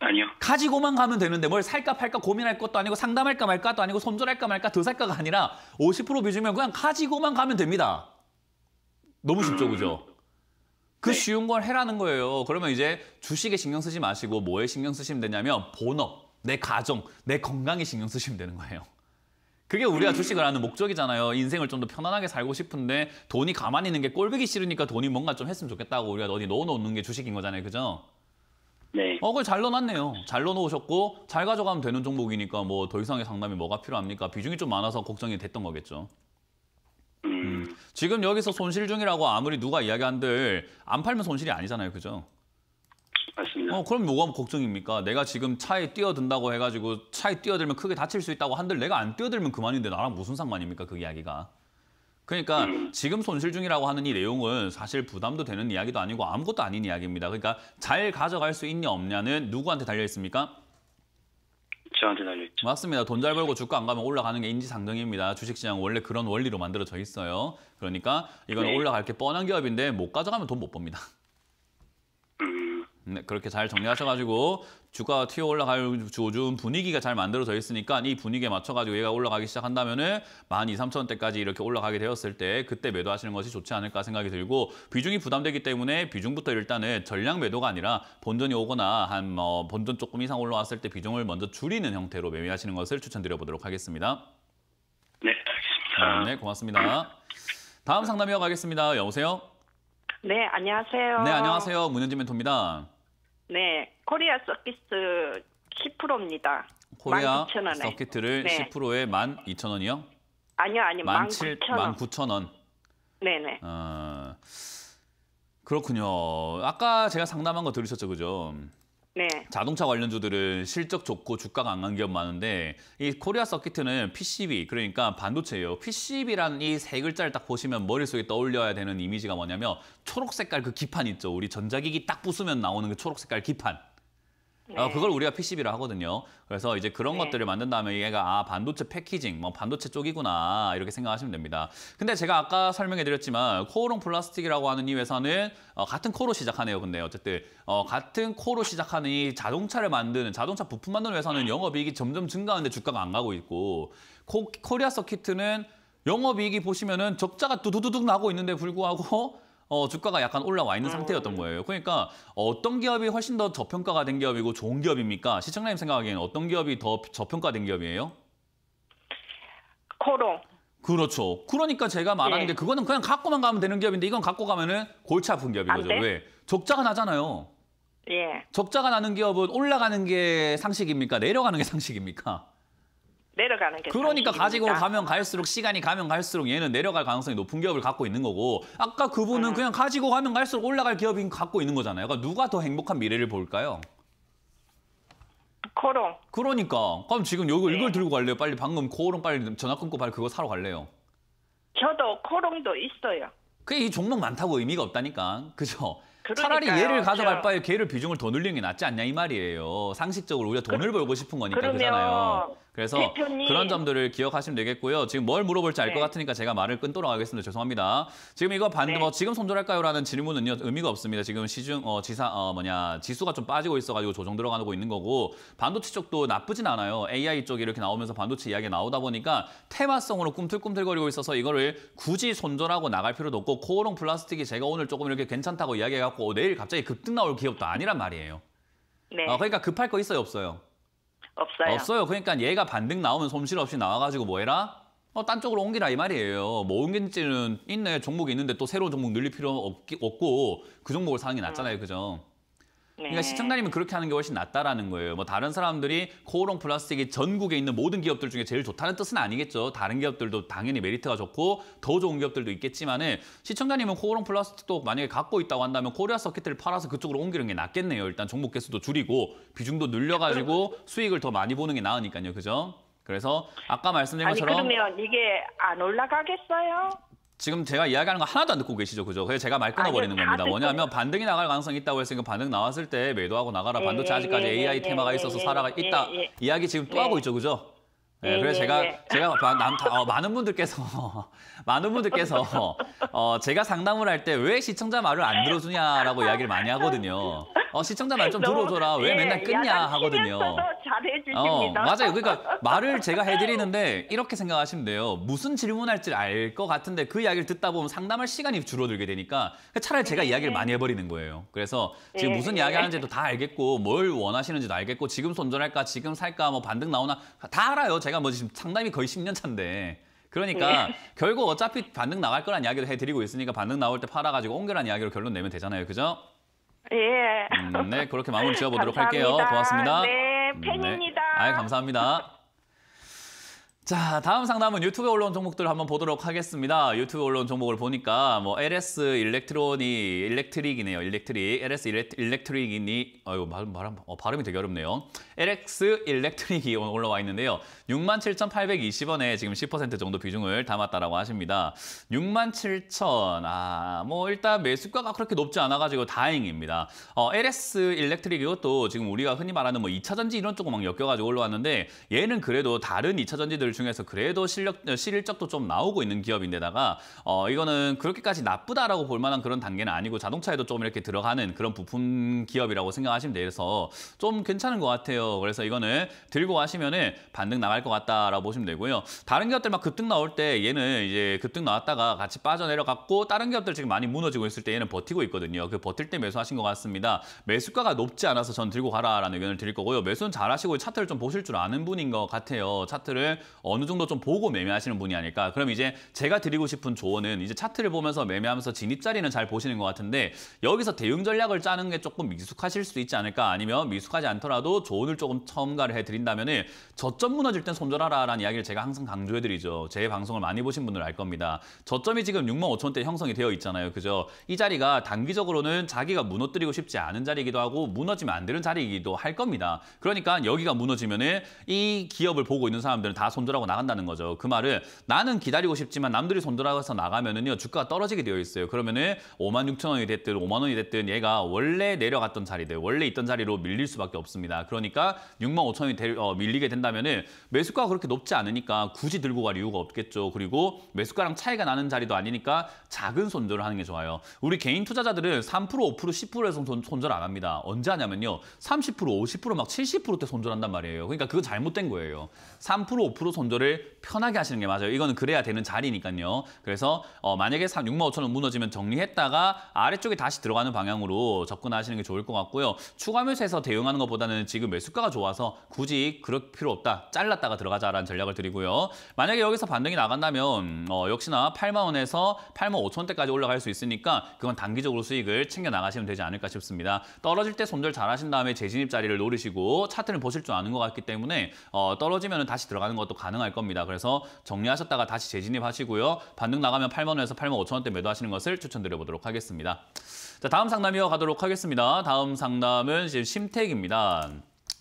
아니요. 가지고만 가면 되는데 뭘 살까 팔까 고민할 것도 아니고 상담할까 말까도 아니고 손절할까 말까 더 살까가 아니라 오십 퍼센트 비중이면 그냥 가지고만 가면 됩니다. 너무 쉽죠, 음. 그죠? 그 쉬운 걸 해라는 거예요. 그러면 이제 주식에 신경 쓰지 마시고 뭐에 신경 쓰시면 되냐면 본업, 내 가정, 내 건강에 신경 쓰시면 되는 거예요. 그게 우리가 주식을 하는 목적이잖아요. 인생을 좀 더 편안하게 살고 싶은데 돈이 가만히 있는 게 꼴보기 싫으니까 돈이 뭔가 좀 했으면 좋겠다고 우리가 어디 넣어놓는 게 주식인 거잖아요. 그죠? 네. 어, 그걸 잘 넣어놨네요. 잘 넣어놓으셨고 잘 가져가면 되는 종목이니까 뭐 더 이상의 상담이 뭐가 필요합니까? 비중이 좀 많아서 걱정이 됐던 거겠죠. 음. 지금 여기서 손실 중이라고 아무리 누가 이야기한들 안 팔면 손실이 아니잖아요. 그죠? 맞습니다. 어, 그럼 뭐가 걱정입니까? 내가 지금 차에 뛰어든다고 해가지고 차에 뛰어들면 크게 다칠 수 있다고 한들 내가 안 뛰어들면 그만인데 나랑 무슨 상관입니까? 그 이야기가. 그러니까 음. 지금 손실 중이라고 하는 이 내용은 사실 부담도 되는 이야기도 아니고 아무것도 아닌 이야기입니다. 그러니까 잘 가져갈 수 있냐 없냐는 누구한테 달려있습니까? 저한테 달려있죠. 맞습니다. 돈 잘 벌고 주가 안 가면 올라가는 게 인지상정입니다. 주식시장은 원래 그런 원리로 만들어져 있어요. 그러니까 이건 네. 올라갈 게 뻔한 기업인데 못 가져가면 돈 못 법니다. 음. 네, 그렇게 잘 정리하셔가지고 주가가 튀어 올라갈 요즘 분위기가 잘 만들어져 있으니까 이 분위기에 맞춰가지고 얘가 올라가기 시작한다면은 만 이천 삼천 원대까지 이렇게 올라가게 되었을 때 그때 매도하시는 것이 좋지 않을까 생각이 들고, 비중이 부담되기 때문에 비중부터 일단은 전량 매도가 아니라 본전이 오거나 한 뭐 본전 조금 이상 올라왔을 때 비중을 먼저 줄이는 형태로 매매하시는 것을 추천드려보도록 하겠습니다. 네, 알겠습니다. 네, 고맙습니다. 다음 상담 이어가겠습니다. 여보세요? 네, 안녕하세요. 네, 안녕하세요. 문현진 멘토입니다. 네, 코리아 써키트 십 퍼센트입니다. 코리아 써키트를 네. 십 퍼센트에 만 이천 원이요? 아니요, 아니요. 만 구천 원. 네네. 어, 그렇군요. 아까 제가 상담한 거 들으셨죠, 그죠? 네. 자동차 관련주들은 실적 좋고 주가가 안 간 기업 많은데 이 코리아 써키트는 피씨비, 그러니까 반도체예요. 피씨비라는 이 세 글자를 딱 보시면 머릿속에 떠올려야 되는 이미지가 뭐냐면 초록 색깔 그 기판 있죠. 우리 전자기기 딱 부수면 나오는 그 초록 색깔 기판. 네. 어, 그걸 우리가 피씨비라 하거든요. 그래서 이제 그런 네. 것들을 만든 다음에 얘가 아 반도체 패키징, 뭐 반도체 쪽이구나 이렇게 생각하시면 됩니다. 근데 제가 아까 설명해드렸지만 코오롱 플라스틱이라고 하는 이 회사는 어, 같은 코로 시작하네요. 근데 어쨌든 어, 같은 코로 시작하는 이 자동차를 만드는 자동차 부품 만드는 회사는 영업이익이 점점 증가하는데 주가가 안 가고 있고 코, 코리아 써키트는 영업이익이 보시면은 적자가 두두두둑 나고 있는데 불구하고 어, 주가가 약간 올라와 있는 상태였던 거예요. 그러니까 어떤 기업이 훨씬 더 저평가가 된 기업이고 좋은 기업입니까? 시청자님 생각하기에는 어떤 기업이 더 저평가된 기업이에요? 코롱. 그렇죠. 그러니까 제가 말하는 네. 게 그거는 그냥 갖고만 가면 되는 기업인데 이건 갖고 가면은 골치 아픈 기업인 거죠. 왜? 적자가 나잖아요. 예. 적자가 나는 기업은 올라가는 게 상식입니까? 내려가는 게 상식입니까? 내려가는 게 그러니까 상식입니다. 가지고 가면 갈수록 시간이 가면 갈수록 얘는 내려갈 가능성이 높은 기업을 갖고 있는 거고 아까 그분은 음. 그냥 가지고 가면 갈수록 올라갈 기업이 갖고 있는 거잖아요. 그러니까 누가 더 행복한 미래를 볼까요? 코롱. 그러니까 그럼 지금 이걸, 네. 이걸 들고 갈래요? 빨리 방금 코롱 빨리 전화 끊고 빨리 그거 사러 갈래요? 저도 코롱도 있어요. 그게 이 종목 많다고 의미가 없다니까. 그죠? 그러니까요. 차라리 얘를 가져갈 바에 걔를 비중을 더 늘리는 게 낫지 않냐 이 말이에요. 상식적으로 우리가 돈을 그, 벌고 싶은 거니까 그러잖아요. 그래서 대표님. 그런 점들을 기억하시면 되겠고요. 지금 뭘 물어볼지 알 것 네. 같으니까 제가 말을 끊도록 하겠습니다. 죄송합니다. 지금 이거 반, 네. 뭐 지금 손절할까요라는 질문은요 의미가 없습니다. 지금 시중 어, 지사 어, 뭐냐 지수가 좀 빠지고 있어가지고 조정 들어가고 있는 거고 반도체 쪽도 나쁘진 않아요. 에이아이 쪽이 이렇게 나오면서 반도체 이야기 나오다 보니까 테마성으로 꿈틀꿈틀거리고 있어서 이거를 굳이 손절하고 나갈 필요도 없고 코오롱 플라스틱이 제가 오늘 조금 이렇게 괜찮다고 이야기해가 내일 갑자기 급등 나올 기업도 아니란 말이에요. 네. 어, 그러니까 급할 거 있어요, 없어요? 없어요. 없어요. 그러니까 얘가 반등 나오면 솜실 없이 나와가지고 뭐 해라? 어, 딴 쪽으로 옮기라 이 말이에요. 뭐 옮긴지는 있네. 종목이 있는데 또 새로운 종목 늘릴 필요 없기, 없고 그 종목을 사는 게 낫잖아요. 음. 그죠? 네. 그러니까 시청자님은 그렇게 하는 게 훨씬 낫다라는 거예요. 뭐 다른 사람들이 코오롱 플라스틱이 전국에 있는 모든 기업들 중에 제일 좋다는 뜻은 아니겠죠. 다른 기업들도 당연히 메리트가 좋고 더 좋은 기업들도 있겠지만은 시청자님은 코오롱 플라스틱도 만약에 갖고 있다고 한다면 코리아 써키트를 팔아서 그쪽으로 옮기는 게 낫겠네요. 일단 종목 개수도 줄이고 비중도 늘려가지고 수익을 더 많이 보는 게 나으니까요. 그죠? 그래서 아까 말씀드린 것처럼 아니 그러면 이게 안 올라가겠어요? 지금 제가 이야기하는 거 하나도 안 듣고 계시죠, 그죠? 그래서 제가 말 끊어버리는 아니요, 겁니다. 뭐냐면 반등이 나갈 가능성이 있다고 했으니까 반등 나왔을 때 매도하고 나가라. 예, 반도체 아직까지 예, 에이아이 예, 테마가 예, 있어서 예, 살아가 있다. 예, 예. 이야기 지금 또 예. 하고 있죠, 그죠? 네, 그래서 제가 제가 남, 어, 많은 분들께서 많은 분들께서 어, 제가 상담을 할 때 왜 시청자 말을 안 들어주냐라고 이야기를 많이 하거든요. 어, 시청자 말 좀 들어줘라. 왜 맨날 끊냐 하거든요. 어, 맞아요. 그러니까 말을 제가 해드리는데 이렇게 생각하시면 돼요. 무슨 질문할지 알 것 같은데 그 이야기를 듣다 보면 상담할 시간이 줄어들게 되니까 차라리 제가 이야기를 많이 해버리는 거예요. 그래서 지금 무슨 이야기하는지도 다 알겠고 뭘 원하시는지도 알겠고 지금 손절할까 지금 살까 뭐 반등 나오나 다 알아요. 제가 뭐 지금 상담이 거의 십 년 차인데 그러니까 네. 결국 어차피 반등 나갈 거란 이야기도 해드리고 있으니까 반등 나올 때 팔아가지고 옮겨란 이야기로 결론 내면 되잖아요. 그죠? 예. 음, 네, 그렇게 마무리 지어보도록 감사합니다. 할게요. 고맙습니다. 네, 팬입니다. 네. 아유, 감사합니다. 자, 다음 상담은 유튜브에 올라온 종목들 한번 보도록 하겠습니다. 유튜브에 올라온 종목을 보니까 뭐 엘에스일렉트론이 일렉트릭이네요. 일렉트릭. 엘에스일렉트릭이니 아유, 말, 말 어, 발음이 되게 어렵네요. 엘엑스일렉트릭이 올라와 있는데요. 육만 칠천 팔백 이십 원에 지금 십 퍼센트 정도 비중을 담았다라고 하십니다. 육만 칠천. 아, 뭐 일단 매수가가 그렇게 높지 않아 가지고 다행입니다. 어, 엘에스일렉트릭 이것도 지금 우리가 흔히 말하는 뭐 이차 전지 이런 쪽으로 막 엮여 가지고 올라왔는데 얘는 그래도 다른 이차 전지들 중에서 그래도 실력, 실적도 좀 나오고 있는 기업인데다가 어, 이거는 그렇게까지 나쁘다라고 볼 만한 그런 단계는 아니고 자동차에도 좀 이렇게 들어가는 그런 부품 기업이라고 생각하시면 돼서 좀 괜찮은 것 같아요. 그래서 이거는 들고 가시면은 반등 나갈 것 같다라고 보시면 되고요. 다른 기업들 막 급등 나올 때 얘는 이제 급등 나왔다가 같이 빠져내려갔고 다른 기업들 지금 많이 무너지고 있을 때 얘는 버티고 있거든요. 그 버틸 때 매수하신 것 같습니다. 매수가가 높지 않아서 전 들고 가라라는 의견을 드릴 거고요. 매수는 잘하시고 차트를 좀 보실 줄 아는 분인 것 같아요. 차트를 어느 정도 좀 보고 매매하시는 분이 아닐까. 그럼 이제 제가 드리고 싶은 조언은 이제 차트를 보면서 매매하면서 진입자리는 잘 보시는 것 같은데 여기서 대응 전략을 짜는 게 조금 미숙하실 수 있지 않을까. 아니면 미숙하지 않더라도 조언을 조금 첨가를 해드린다면은 저점 무너질 땐 손절하라라는 이야기를 제가 항상 강조해드리죠. 제 방송을 많이 보신 분들 알 겁니다. 저점이 지금 육만 오천 원대 형성이 되어 있잖아요. 그죠? 이 자리가 단기적으로는 자기가 무너뜨리고 싶지 않은 자리이기도 하고 무너지면 안 되는 자리이기도 할 겁니다. 그러니까 여기가 무너지면은 이 기업을 보고 있는 사람들은 다 손절하고 나간다는 거죠. 그 말은 나는 기다리고 싶지만 남들이 손절해서 나가면은요 주가가 떨어지게 되어 있어요. 그러면은 오만 육천 원이 됐든 오만 원이 됐든 얘가 원래 내려갔던 자리들, 원래 있던 자리로 밀릴 수밖에 없습니다. 그러니까 육만 오천 원이 되, 어, 밀리게 된다면은 매수가가 그렇게 높지 않으니까 굳이 들고 갈 이유가 없겠죠. 그리고 매수가랑 차이가 나는 자리도 아니니까 작은 손절을 하는 게 좋아요. 우리 개인 투자자들은 삼 퍼센트, 오 퍼센트, 십 퍼센트에서 손절 안 합니다. 언제 하냐면요. 삼십 퍼센트, 오십 퍼센트, 막 칠십 퍼센트대 손절한단 말이에요. 그러니까 그거 잘못된 거예요. 삼 퍼센트, 오 퍼센트 손절을 편하게 하시는 게 맞아요. 이거는 그래야 되는 자리니까요. 그래서 어, 만약에 육만 오천 원 무너지면 정리했다가 아래쪽에 다시 들어가는 방향으로 접근하시는 게 좋을 것 같고요. 추가 매수해서 대응하는 것보다는 지금 매수가가 좋아서 굳이 그럴 필요 없다. 잘랐다가 들어가자라는 전략을 드리고요. 만약에 여기서 반등이 나간다면 어, 역시나 팔만 원에서 팔만 오천 원대까지 올라갈 수 있으니까 그건 단기적으로 수익을 챙겨 나가시면 되지 않을까 싶습니다. 떨어질 때 손절 잘하신 다음에 재진입 자리를 노리시고 차트를 보실 줄 아는 것 같기 때문에 어, 떨어지면 다시 들어가는 것도 가능할 겁니다. 그래서 정리하셨다가 다시 재진입하시고요. 반등 나가면 팔만 원에서 팔만 오천 원대 매도하시는 것을 추천드려보도록 하겠습니다. 자, 다음 상담 이어가도록 하겠습니다. 다음 상담은 지금 심택입니다.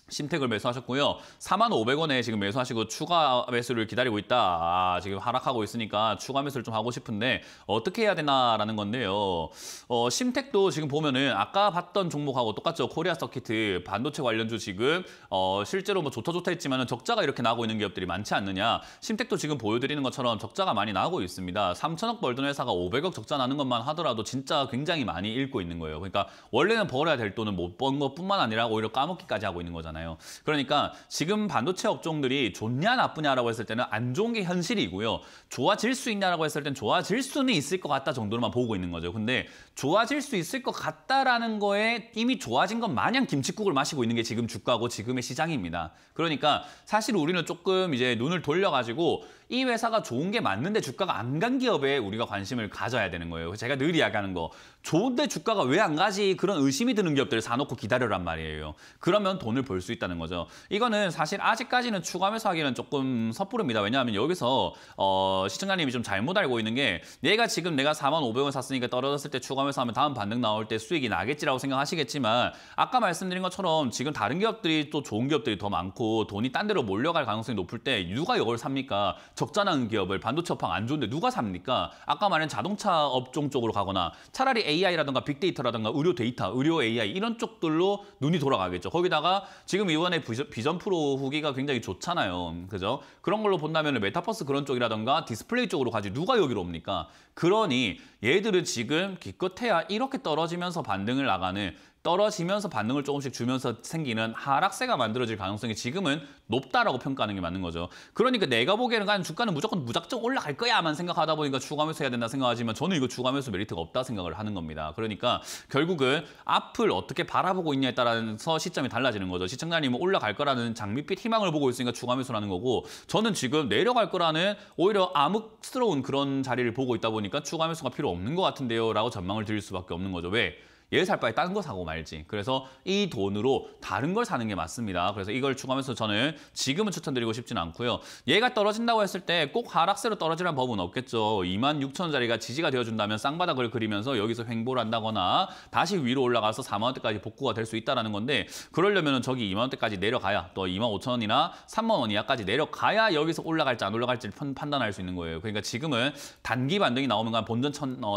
심택을 매수하셨고요. 사만 오백 원에 지금 매수하시고 추가 매수를 기다리고 있다. 아, 지금 하락하고 있으니까 추가 매수를 좀 하고 싶은데 어떻게 해야 되나라는 건데요. 어, 심택도 지금 보면은 아까 봤던 종목하고 똑같죠. 코리아써키트 반도체 관련주 지금 어, 실제로 뭐 좋다 좋다 했지만은 적자가 이렇게 나고 있는 기업들이 많지 않느냐. 심택도 지금 보여드리는 것처럼 적자가 많이 나고 있습니다. 삼천억 벌던 회사가 오백억 적자 나는 것만 하더라도 진짜 굉장히 많이 잃고 있는 거예요. 그러니까 원래는 벌어야 될 돈은 못 번 것뿐만 아니라 오히려 까먹기까지 하고 있는 거잖아요. 그러니까 지금 반도체 업종들이 좋냐 나쁘냐라고 했을 때는 안 좋은 게 현실이고요. 좋아질 수 있냐라고 했을 때는 좋아질 수는 있을 것 같다 정도로만 보고 있는 거죠. 근데 좋아질 수 있을 것 같다라는 거에 이미 좋아진 것 마냥 김칫국을 마시고 있는 게 지금 주가고 지금의 시장입니다. 그러니까 사실 우리는 조금 이제 눈을 돌려가지고 이 회사가 좋은 게 맞는데 주가가 안 간 기업에 우리가 관심을 가져야 되는 거예요. 제가 늘 이야기하는 거. 좋은데 주가가 왜 안 가지? 그런 의심이 드는 기업들을 사놓고 기다려란 말이에요. 그러면 돈을 벌 수 있다는 거죠. 이거는 사실 아직까지는 추가 매수하기는 조금 섣부릅니다. 왜냐하면 여기서 어, 시청자님이 좀 잘못 알고 있는 게 얘가 지금 내가 사만 오백 원 샀으니까 떨어졌을 때 추가 매수하면 다음 반등 나올 때 수익이 나겠지라고 생각하시겠지만 아까 말씀드린 것처럼 지금 다른 기업들이 또 좋은 기업들이 더 많고 돈이 딴 데로 몰려갈 가능성이 높을 때 누가 이걸 삽니까? 적자 나는 기업을 반도체 업황 안 좋은데 누가 삽니까? 아까 말한 자동차 업종 쪽으로 가거나 차라리 에이아이라든가 빅데이터라든가 의료 데이터, 의료 에이아이 이런 쪽들로 눈이 돌아가겠죠. 거기다가 지금 이번에 비전 프로 후기가 굉장히 좋잖아요. 그죠? 그런 걸로 본다면 메타버스 그런 쪽이라든가 디스플레이 쪽으로 가지 누가 여기로 옵니까? 그러니 얘들은 지금 기껏해야 이렇게 떨어지면서 반등을 나가는 떨어지면서 반등을 조금씩 주면서 생기는 하락세가 만들어질 가능성이 지금은 높다라고 평가하는 게 맞는 거죠. 그러니까 내가 보기에는 주가는 무조건 무작정 올라갈 거야만 생각하다 보니까 추가 매수 해야 된다 생각하지만 저는 이거 추가 매수 메리트가 없다 생각을 하는 겁니다. 그러니까 결국은 앞을 어떻게 바라보고 있냐에 따라서 시점이 달라지는 거죠. 시청자님은 올라갈 거라는 장밋빛 희망을 보고 있으니까 추가 매수라는 거고 저는 지금 내려갈 거라는 오히려 암흑스러운 그런 자리를 보고 있다 보니까 추가 매수가 필요 없는 것 같은데요 라고 전망을 드릴 수밖에 없는 거죠. 왜? 얘 살 바에 다른 거 사고 말지. 그래서 이 돈으로 다른 걸 사는 게 맞습니다. 그래서 이걸 추가하면서 저는 지금은 추천드리고 싶진 않고요. 얘가 떨어진다고 했을 때 꼭 하락세로 떨어지라는 법은 없겠죠. 이만 육천 원짜리가 지지가 되어준다면 쌍바닥을 그리면서 여기서 횡보를 한다거나 다시 위로 올라가서 사만 원대까지 복구가 될 수 있다는 건데 그러려면 저기 이만 원대까지 내려가야 또 이만 오천 원이나 삼만 원 이하까지 내려가야 여기서 올라갈지 안 올라갈지를 판단할 수 있는 거예요. 그러니까 지금은 단기 반등이 나오면 본전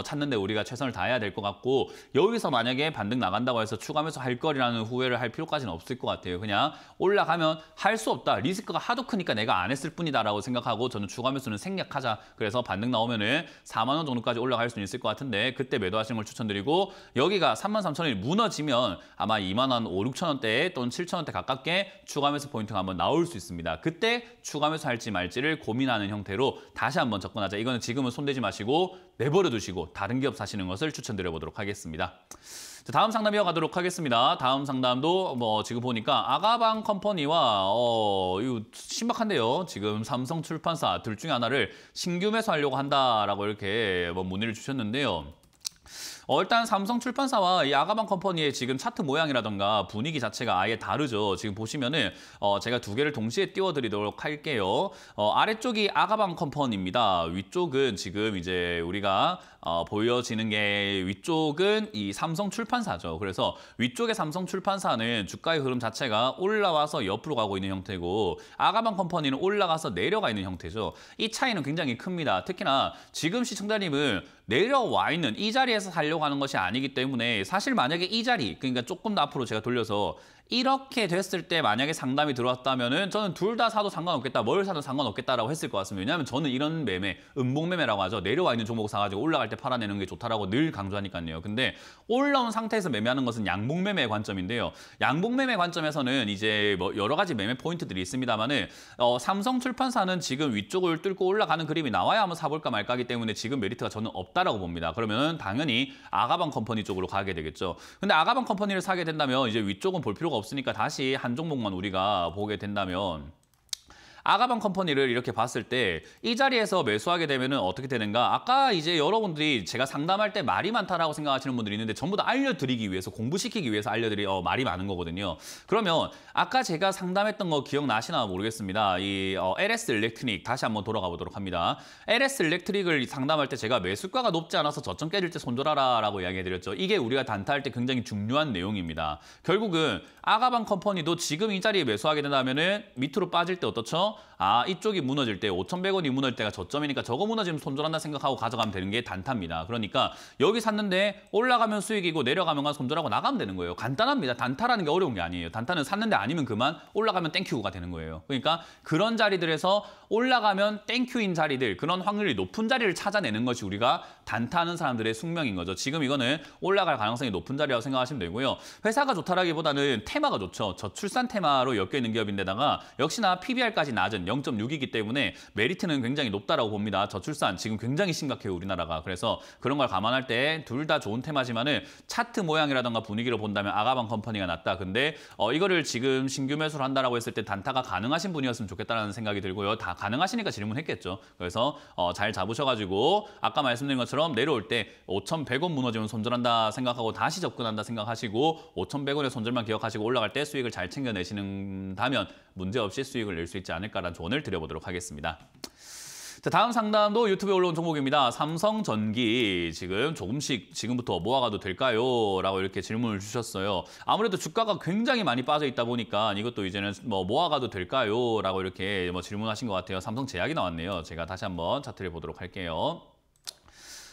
찾는데 우리가 최선을 다해야 될 것 같고 여기서 만약에 반등 나간다고 해서 추가 매수 할 거라는 후회를 할 필요까지는 없을 것 같아요. 그냥 올라가면 할 수 없다. 리스크가 하도 크니까 내가 안 했을 뿐이다라고 생각하고 저는 추가 매수는 생략하자. 그래서 반등 나오면은 사만 원 정도까지 올라갈 수는 있을 것 같은데 그때 매도하시는 걸 추천드리고 여기가 삼만 삼천 원이 무너지면 아마 이만 원, 오만 육천 원대에 또는 칠천 원대 가깝게 추가 매수 포인트가 한번 나올 수 있습니다. 그때 추가 매수할지 말지를 고민하는 형태로 다시 한번 접근하자. 이거는 지금은 손대지 마시고 내버려 두시고 다른 기업 사시는 것을 추천드려보도록 하겠습니다. 자, 다음 상담 이어가도록 하겠습니다. 다음 상담도 뭐 지금 보니까 아가방 컴퍼니와 어, 이거 신박한데요. 지금 삼성출판사 둘 중에 하나를 신규 매수하려고 한다라고 이렇게 뭐 문의를 주셨는데요. 어, 일단 삼성출판사와 이 아가방 컴퍼니의 지금 차트 모양이라던가 분위기 자체가 아예 다르죠. 지금 보시면은 어, 제가 두 개를 동시에 띄워드리도록 할게요. 어, 아래쪽이 아가방 컴퍼니입니다. 위쪽은 지금 이제 우리가 어, 보여지는 게 위쪽은 이 삼성출판사죠. 그래서 위쪽의 삼성출판사는 주가의 흐름 자체가 올라와서 옆으로 가고 있는 형태고 아가방 컴퍼니는 올라가서 내려가 있는 형태죠. 이 차이는 굉장히 큽니다. 특히나 지금 시청자님은 내려와 있는 이 자리에서 살려고 하는 것이 아니기 때문에 사실 만약에 이 자리, 그러니까 조금 더 앞으로 제가 돌려서 이렇게 됐을 때 만약에 상담이 들어왔다면은 저는 둘 다 사도 상관없겠다, 뭘 사도 상관없겠다라고 했을 것 같습니다. 왜냐하면 저는 이런 매매, 음봉매매라고 하죠. 내려와 있는 종목을 사가지고 올라갈 때 팔아내는 게 좋다라고 늘 강조하니까요. 근데 올라온 상태에서 매매하는 것은 양봉매매의 관점인데요. 양봉매매 관점에서는 이제 뭐 여러 가지 매매 포인트들이 있습니다만은 어, 삼성출판사는 지금 위쪽을 뚫고 올라가는 그림이 나와야 한번 사볼까 말까기 때문에 지금 메리트가 저는 없다라고 봅니다. 그러면 당연히 아가방 컴퍼니 쪽으로 가게 되겠죠. 근데 아가방 컴퍼니를 사게 된다면 이제 위쪽은 볼 필요가 없으니까 다시 한 종목만 우리가 보게 된다면 아가방 컴퍼니를 이렇게 봤을 때 이 자리에서 매수하게 되면은 어떻게 되는가? 아까 이제 여러분들이 제가 상담할 때 말이 많다라고 생각하시는 분들이 있는데 전부 다 알려드리기 위해서 공부시키기 위해서 알려드리 어, 말이 많은 거거든요. 그러면 아까 제가 상담했던 거 기억나시나 모르겠습니다. 이 어, 엘에스일렉트릭 다시 한번 돌아가 보도록 합니다. 엘에스일렉트릭을 상담할 때 제가 매수가가 높지 않아서 저점 깨질 때 손절하라라고 이야기해드렸죠. 이게 우리가 단타할 때 굉장히 중요한 내용입니다. 결국은 아가방 컴퍼니도 지금 이 자리에 매수하게 된다면은 밑으로 빠질 때 어떻죠? 아, 이쪽이 무너질 때 오천백 원이 무너질 때가 저점이니까 저거 무너지면 손절한다 생각하고 가져가면 되는 게 단타입니다. 그러니까 여기 샀는데 올라가면 수익이고 내려가면 손절하고 나가면 되는 거예요. 간단합니다. 단타라는 게 어려운 게 아니에요. 단타는 샀는데 아니면 그만, 올라가면 땡큐가 되는 거예요. 그러니까 그런 자리들에서 올라가면 땡큐인 자리들, 그런 확률이 높은 자리를 찾아내는 것이 우리가 단타하는 사람들의 숙명인 거죠. 지금 이거는 올라갈 가능성이 높은 자리라고 생각하시면 되고요. 회사가 좋다라기보다는 테마가 좋죠. 저출산 테마로 엮여있는 기업인데다가 역시나 피비알까지 나 낮은 영 점 육이기 때문에 메리트는 굉장히 높다라고 봅니다. 저출산 지금 굉장히 심각해요, 우리나라가. 그래서 그런 걸 감안할 때 둘 다 좋은 테마지만은 차트 모양이라던가 분위기로 본다면 아가방 컴퍼니가 낫다. 근데 어, 이거를 지금 신규 매수를 한다라고 했을 때 단타가 가능하신 분이었으면 좋겠다라는 생각이 들고요. 다 가능하시니까 질문했겠죠. 그래서 어, 잘 잡으셔가지고 아까 말씀드린 것처럼 내려올 때 오천백 원 무너지면 손절한다 생각하고 다시 접근한다 생각하시고 오천백 원의 손절만 기억하시고 올라갈 때 수익을 잘 챙겨내시는다면 문제없이 수익을 낼 수 있지 않을까 라는 조언을 드려보도록 하겠습니다. 자, 다음 상담도 유튜브에 올라온 종목입니다. 삼성전기 지금 조금씩 지금부터 모아가도 될까요? 라고 이렇게 질문을 주셨어요. 아무래도 주가가 굉장히 많이 빠져 있다 보니까 이것도 이제는 뭐 모아가도 될까요? 라고 이렇게 뭐 질문하신 것 같아요. 삼성제약이 나왔네요. 제가 다시 한번 차트를 보도록 할게요.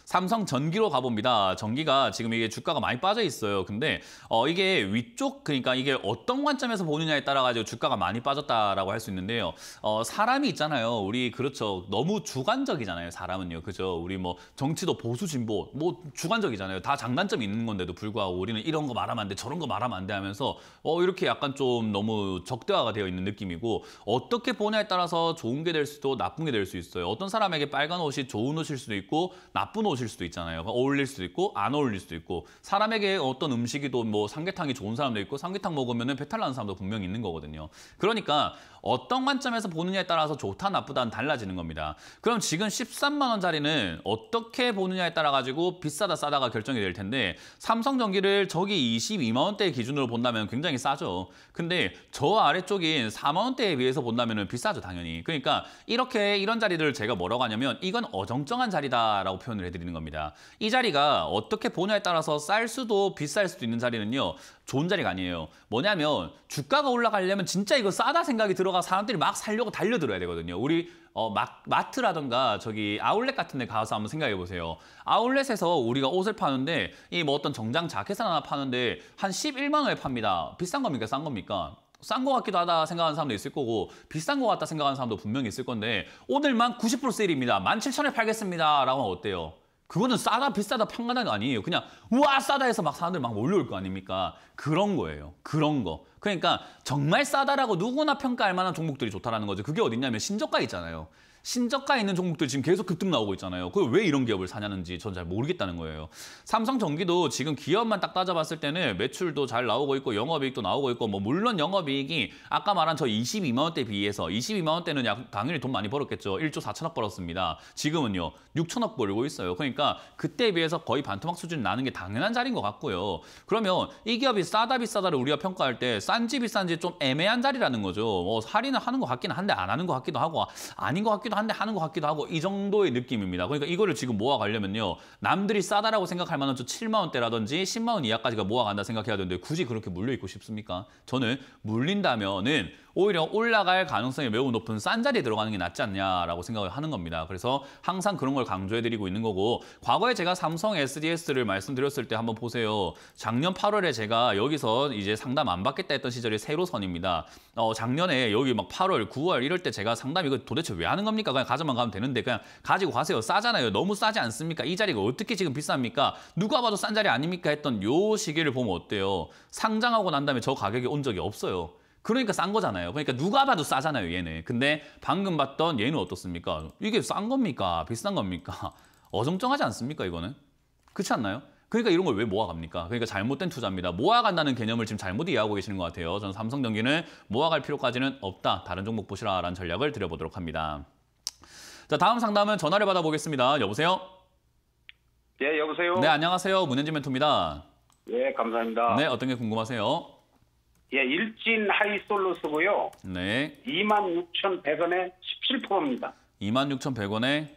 삼성전기로 가봅니다. 전기가 지금 이게 주가가 많이 빠져 있어요. 근데 어 이게 위쪽, 그러니까 이게 어떤 관점에서 보느냐에 따라 가지고 주가가 많이 빠졌다라고 할 수 있는데요. 어 사람이 있잖아요. 우리 그렇죠. 너무 주관적이잖아요. 사람은요, 그죠? 우리 뭐 정치도 보수 진보 뭐 주관적이잖아요. 다 장단점이 있는 건데도 불구하고 우리는 이런 거 말하면 안 돼, 저런 거 말하면 안 돼 하면서 어 이렇게 약간 좀 너무 적대화가 되어 있는 느낌이고 어떻게 보냐에 따라서 좋은 게 될 수도 나쁜 게 될 수 있어요. 어떤 사람에게 빨간 옷이 좋은 옷일 수도 있고 나쁜 옷 오실 수도 있잖아요. 어울릴 수도 있고 안 어울릴 수도 있고 사람에게 어떤 음식이도 뭐 삼계탕이 좋은 사람도 있고 삼계탕 먹으면 배탈 나는 사람도 분명히 있는 거거든요. 그러니까 어떤 관점에서 보느냐에 따라서 좋다 나쁘다는 달라지는 겁니다. 그럼 지금 십삼만 원짜리는 어떻게 보느냐에 따라 가지고 비싸다 싸다가 결정이 될 텐데 삼성전기를 저기 이십이만 원대 기준으로 본다면 굉장히 싸죠. 근데 저 아래쪽인 사만 원대에 비해서 본다면 비싸죠, 당연히. 그러니까 이렇게 이런 자리들을 제가 뭐라고 하냐면 이건 어정쩡한 자리다라고 표현을 해드립니다. 말씀드리는 겁니다. 이 자리가 어떻게 보냐에 따라서 쌀 수도 비쌀 수도 있는 자리는요. 좋은 자리가 아니에요. 뭐냐면 주가가 올라가려면 진짜 이거 싸다 생각이 들어가 사람들이 막 살려고 달려들어야 되거든요. 우리 어, 막, 마트라던가 저기 아울렛 같은 데 가서 한번 생각해 보세요. 아울렛에서 우리가 옷을 파는데 이 뭐 어떤 정장 자켓 하나 파는데 한 십일만 원에 팝니다. 비싼 겁니까? 싼 겁니까? 싼 것 같기도 하다 생각하는 사람도 있을 거고 비싼 것 같다 생각하는 사람도 분명히 있을 건데 오늘만 구십 퍼센트 세일입니다. 만 칠천 원에 팔겠습니다. 라고 하면 어때요? 그거는 싸다 비싸다 평가단이 아니에요. 그냥 우와 싸다 해서 막 사람들 막 몰려올 거 아닙니까? 그런 거예요. 그런 거. 그러니까 정말 싸다라고 누구나 평가할 만한 종목들이 좋다라는 거죠. 그게 어딨냐면 신저가 있잖아요. 신저가 있는 종목들 지금 계속 급등 나오고 있잖아요. 그걸 왜 이런 기업을 사냐는지 전 잘 모르겠다는 거예요. 삼성전기도 지금 기업만 딱 따져봤을 때는 매출도 잘 나오고 있고 영업이익도 나오고 있고 뭐 물론 영업이익이 아까 말한 저 이십이만 원대 비해서 이십이만 원대는 약 당연히 돈 많이 벌었겠죠. 일조 사천억 벌었습니다. 지금은요. 육천억 벌고 있어요. 그러니까 그때에 비해서 거의 반토막 수준 나는 게 당연한 자리인 것 같고요. 그러면 이 기업이 싸다 비싸다를 우리가 평가할 때 싼지 비싼지 좀 애매한 자리라는 거죠. 뭐 할인을 하는 것 같긴 한데 안 하는 것 같기도 하고 아닌 것 같기도 한데 하는 것 같기도 하고 이 정도의 느낌입니다. 그러니까 이거를 지금 모아가려면요. 남들이 싸다라고 생각할 만한 저 칠만 원대라든지 십만 원 이하까지가 모아간다 생각해야 되는데 굳이 그렇게 물려있고 싶습니까? 저는 물린다면은 오히려 올라갈 가능성이 매우 높은 싼 자리에 들어가는 게 낫지 않냐라고 생각을 하는 겁니다. 그래서 항상 그런 걸 강조해드리고 있는 거고 과거에 제가 삼성 에스디에스를 말씀드렸을 때 한번 보세요. 작년 팔월에 제가 여기서 이제 상담 안 받겠다 했던 시절이 세로선입니다. 어, 작년에 여기 막 팔월, 구월 이럴 때 제가 상담 이거 도대체 왜 하는 겁니까? 그냥 가져만 가면 되는데 그냥 가지고 가세요. 싸잖아요. 너무 싸지 않습니까? 이 자리가 어떻게 지금 비쌉니까? 누가 봐도 싼 자리 아닙니까? 했던 요 시기를 보면 어때요? 상장하고 난 다음에 저 가격이 온 적이 없어요. 그러니까 싼 거잖아요. 그러니까 누가 봐도 싸잖아요, 얘는. 근데 방금 봤던 얘는 어떻습니까? 이게 싼 겁니까? 비싼 겁니까? 어정쩡하지 않습니까, 이거는? 그렇지 않나요? 그러니까 이런 걸 왜 모아갑니까? 그러니까 잘못된 투자입니다. 모아간다는 개념을 지금 잘못 이해하고 계시는 것 같아요. 저는 삼성전기는 모아갈 필요까지는 없다. 다른 종목 보시라라는 전략을 드려보도록 합니다. 자, 다음 상담은 전화를 받아보겠습니다. 여보세요? 네, 여보세요? 네, 안녕하세요. 문현진 멘토입니다. 네, 감사합니다. 네, 어떤 게 궁금하세요? 예, 일진 하이솔루스고요. 네. 이만 육천백 원에 십칠 퍼센트입니다. 이만 육천백 원에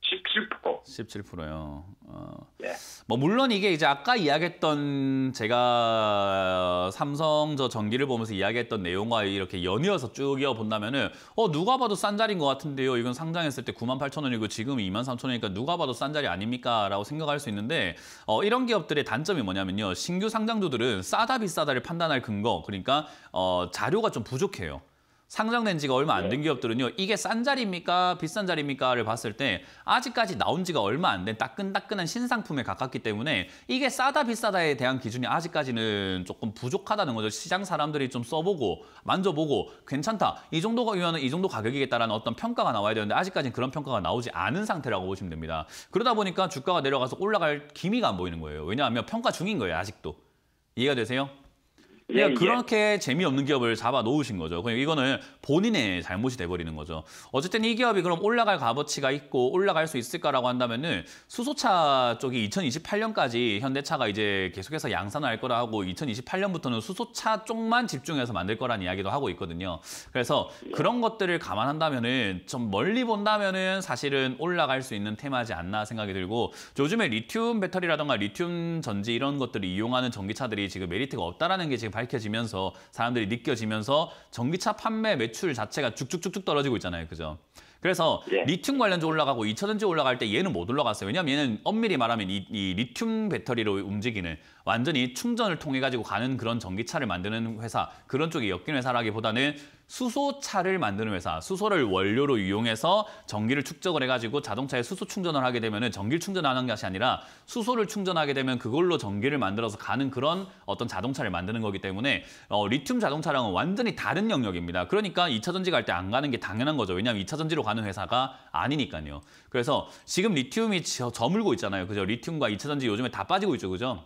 십칠 퍼센트. 십칠 퍼센트요. 어. 예. 뭐 물론 이게 이제 아까 이야기했던 제가 삼성 저 전기를 보면서 이야기했던 내용과 이렇게 연이어서 쭉 이어본다면은 어 누가 봐도 싼 자리인 것 같은데요. 이건 상장했을 때 구만 팔천 원이고 지금 이만 삼천 원이니까 누가 봐도 싼 자리 아닙니까라고 생각할 수 있는데 어 이런 기업들의 단점이 뭐냐면요. 신규 상장주들은 싸다 비싸다를 판단할 근거 그러니까 어 자료가 좀 부족해요. 상장된 지가 얼마 안 된 기업들은요. 이게 싼 자리입니까? 비싼 자리입니까?를 봤을 때 아직까지 나온 지가 얼마 안 된 따끈따끈한 신상품에 가깝기 때문에 이게 싸다 비싸다에 대한 기준이 아직까지는 조금 부족하다는 거죠. 시장 사람들이 좀 써보고 만져보고 괜찮다. 이 정도면 이 정도 가격이겠다라는 어떤 평가가 나와야 되는데 아직까지는 그런 평가가 나오지 않은 상태라고 보시면 됩니다. 그러다 보니까 주가가 내려가서 올라갈 기미가 안 보이는 거예요. 왜냐하면 평가 중인 거예요. 아직도. 이해가 되세요? 그냥 예, 그렇게 예. 재미없는 기업을 잡아 놓으신 거죠. 그냥 이거는 본인의 잘못이 돼버리는 거죠. 어쨌든 이 기업이 그럼 올라갈 값어치가 있고 올라갈 수 있을까라고 한다면은 수소차 쪽이 이천이십팔 년까지 현대차가 이제 계속해서 양산할 거라 하고 이천이십팔 년부터는 수소차 쪽만 집중해서 만들 거란 이야기도 하고 있거든요. 그래서 그런 것들을 감안한다면은 좀 멀리 본다면은 사실은 올라갈 수 있는 테마지 않나 생각이 들고 요즘에 리튬 배터리라던가 리튬 전지 이런 것들을 이용하는 전기차들이 지금 메리트가 없다라는 게 지금 밝혀지면서 사람들이 느껴지면서 전기차 판매 매출 자체가 쭉쭉쭉쭉 떨어지고 있잖아요. 그죠? 그래서 예. 리튬 관련주 올라가고 이차전지 올라갈 때 얘는 못 올라갔어요. 왜냐하면 얘는 엄밀히 말하면 이, 이 리튬 배터리로 움직이는 완전히 충전을 통해 가지고 가는 그런 전기차를 만드는 회사 그런 쪽이 엮인 회사라기보다는 수소차를 만드는 회사, 수소를 원료로 이용해서 전기를 축적을 해가지고 자동차에 수소 충전을 하게 되면 전기를 충전하는 것이 아니라 수소를 충전하게 되면 그걸로 전기를 만들어서 가는 그런 어떤 자동차를 만드는 거기 때문에 어, 리튬 자동차랑은 완전히 다른 영역입니다. 그러니까 이차전지 갈 때 안 가는 게 당연한 거죠. 왜냐하면 이차전지로 가는 회사가 아니니까요. 그래서 지금 리튬이 저물고 있잖아요. 그죠? 리튬과 이차전지 요즘에 다 빠지고 있죠. 그죠?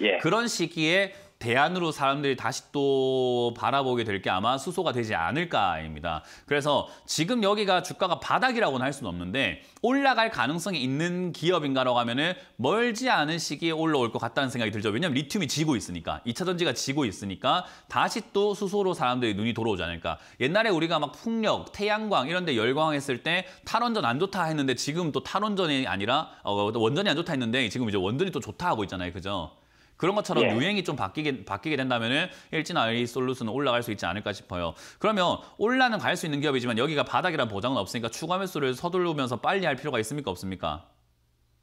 예. 그런 시기에 대안으로 사람들이 다시 또 바라보게 될 게 아마 수소가 되지 않을까입니다. 그래서 지금 여기가 주가가 바닥이라고는 할 수는 없는데 올라갈 가능성이 있는 기업인가라고 하면은 멀지 않은 시기에 올라올 것 같다는 생각이 들죠. 왜냐하면 리튬이 지고 있으니까, 이차전지가 지고 있으니까 다시 또 수소로 사람들이 눈이 돌아오지 않을까. 옛날에 우리가 막 풍력, 태양광 이런 데 열광했을 때 탈원전 안 좋다 했는데 지금 또 탈원전이 아니라 어, 원전이 안 좋다 했는데 지금 이제 원전이 또 좋다 하고 있잖아요. 그죠? 그런 것처럼 예. 유행이 좀 바뀌게, 바뀌게 된다면은 일진아이솔루스는 올라갈 수 있지 않을까 싶어요. 그러면 올라는 갈 수 있는 기업이지만 여기가 바닥이란 보장은 없으니까 추가 매수를 서두르면서 빨리 할 필요가 있습니까? 없습니까?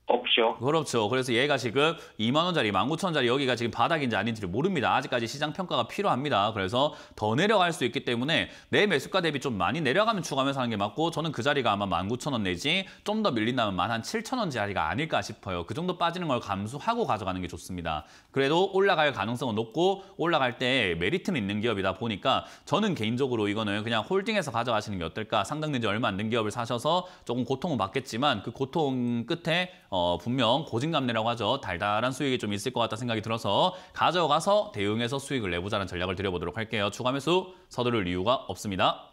없죠. 그렇죠. 그래서 얘가 지금 이만 원짜리, 만 구천 원짜리 여기가 지금 바닥인지 아닌지를 모릅니다. 아직까지 시장 평가가 필요합니다. 그래서 더 내려갈 수 있기 때문에 내 매수가 대비 좀 많이 내려가면 추가하면서 하는 게 맞고 저는 그 자리가 아마 만 구천 원 내지 좀 더 밀린다면 만 한 칠천 원 자리가 아닐까 싶어요. 그 정도 빠지는 걸 감수하고 가져가는 게 좋습니다. 그래도 올라갈 가능성은 높고 올라갈 때 메리트는 있는 기업이다 보니까 저는 개인적으로 이거는 그냥 홀딩해서 가져가시는 게 어떨까. 상장된 지 얼마 안 된 기업을 사셔서 조금 고통은 받겠지만 그 고통 끝에 어, 분명 고진감래라고 하죠. 달달한 수익이 좀 있을 것 같다 생각이 들어서 가져가서 대응해서 수익을 내보자는 전략을 드려보도록 할게요. 추가 매수 서두를 이유가 없습니다.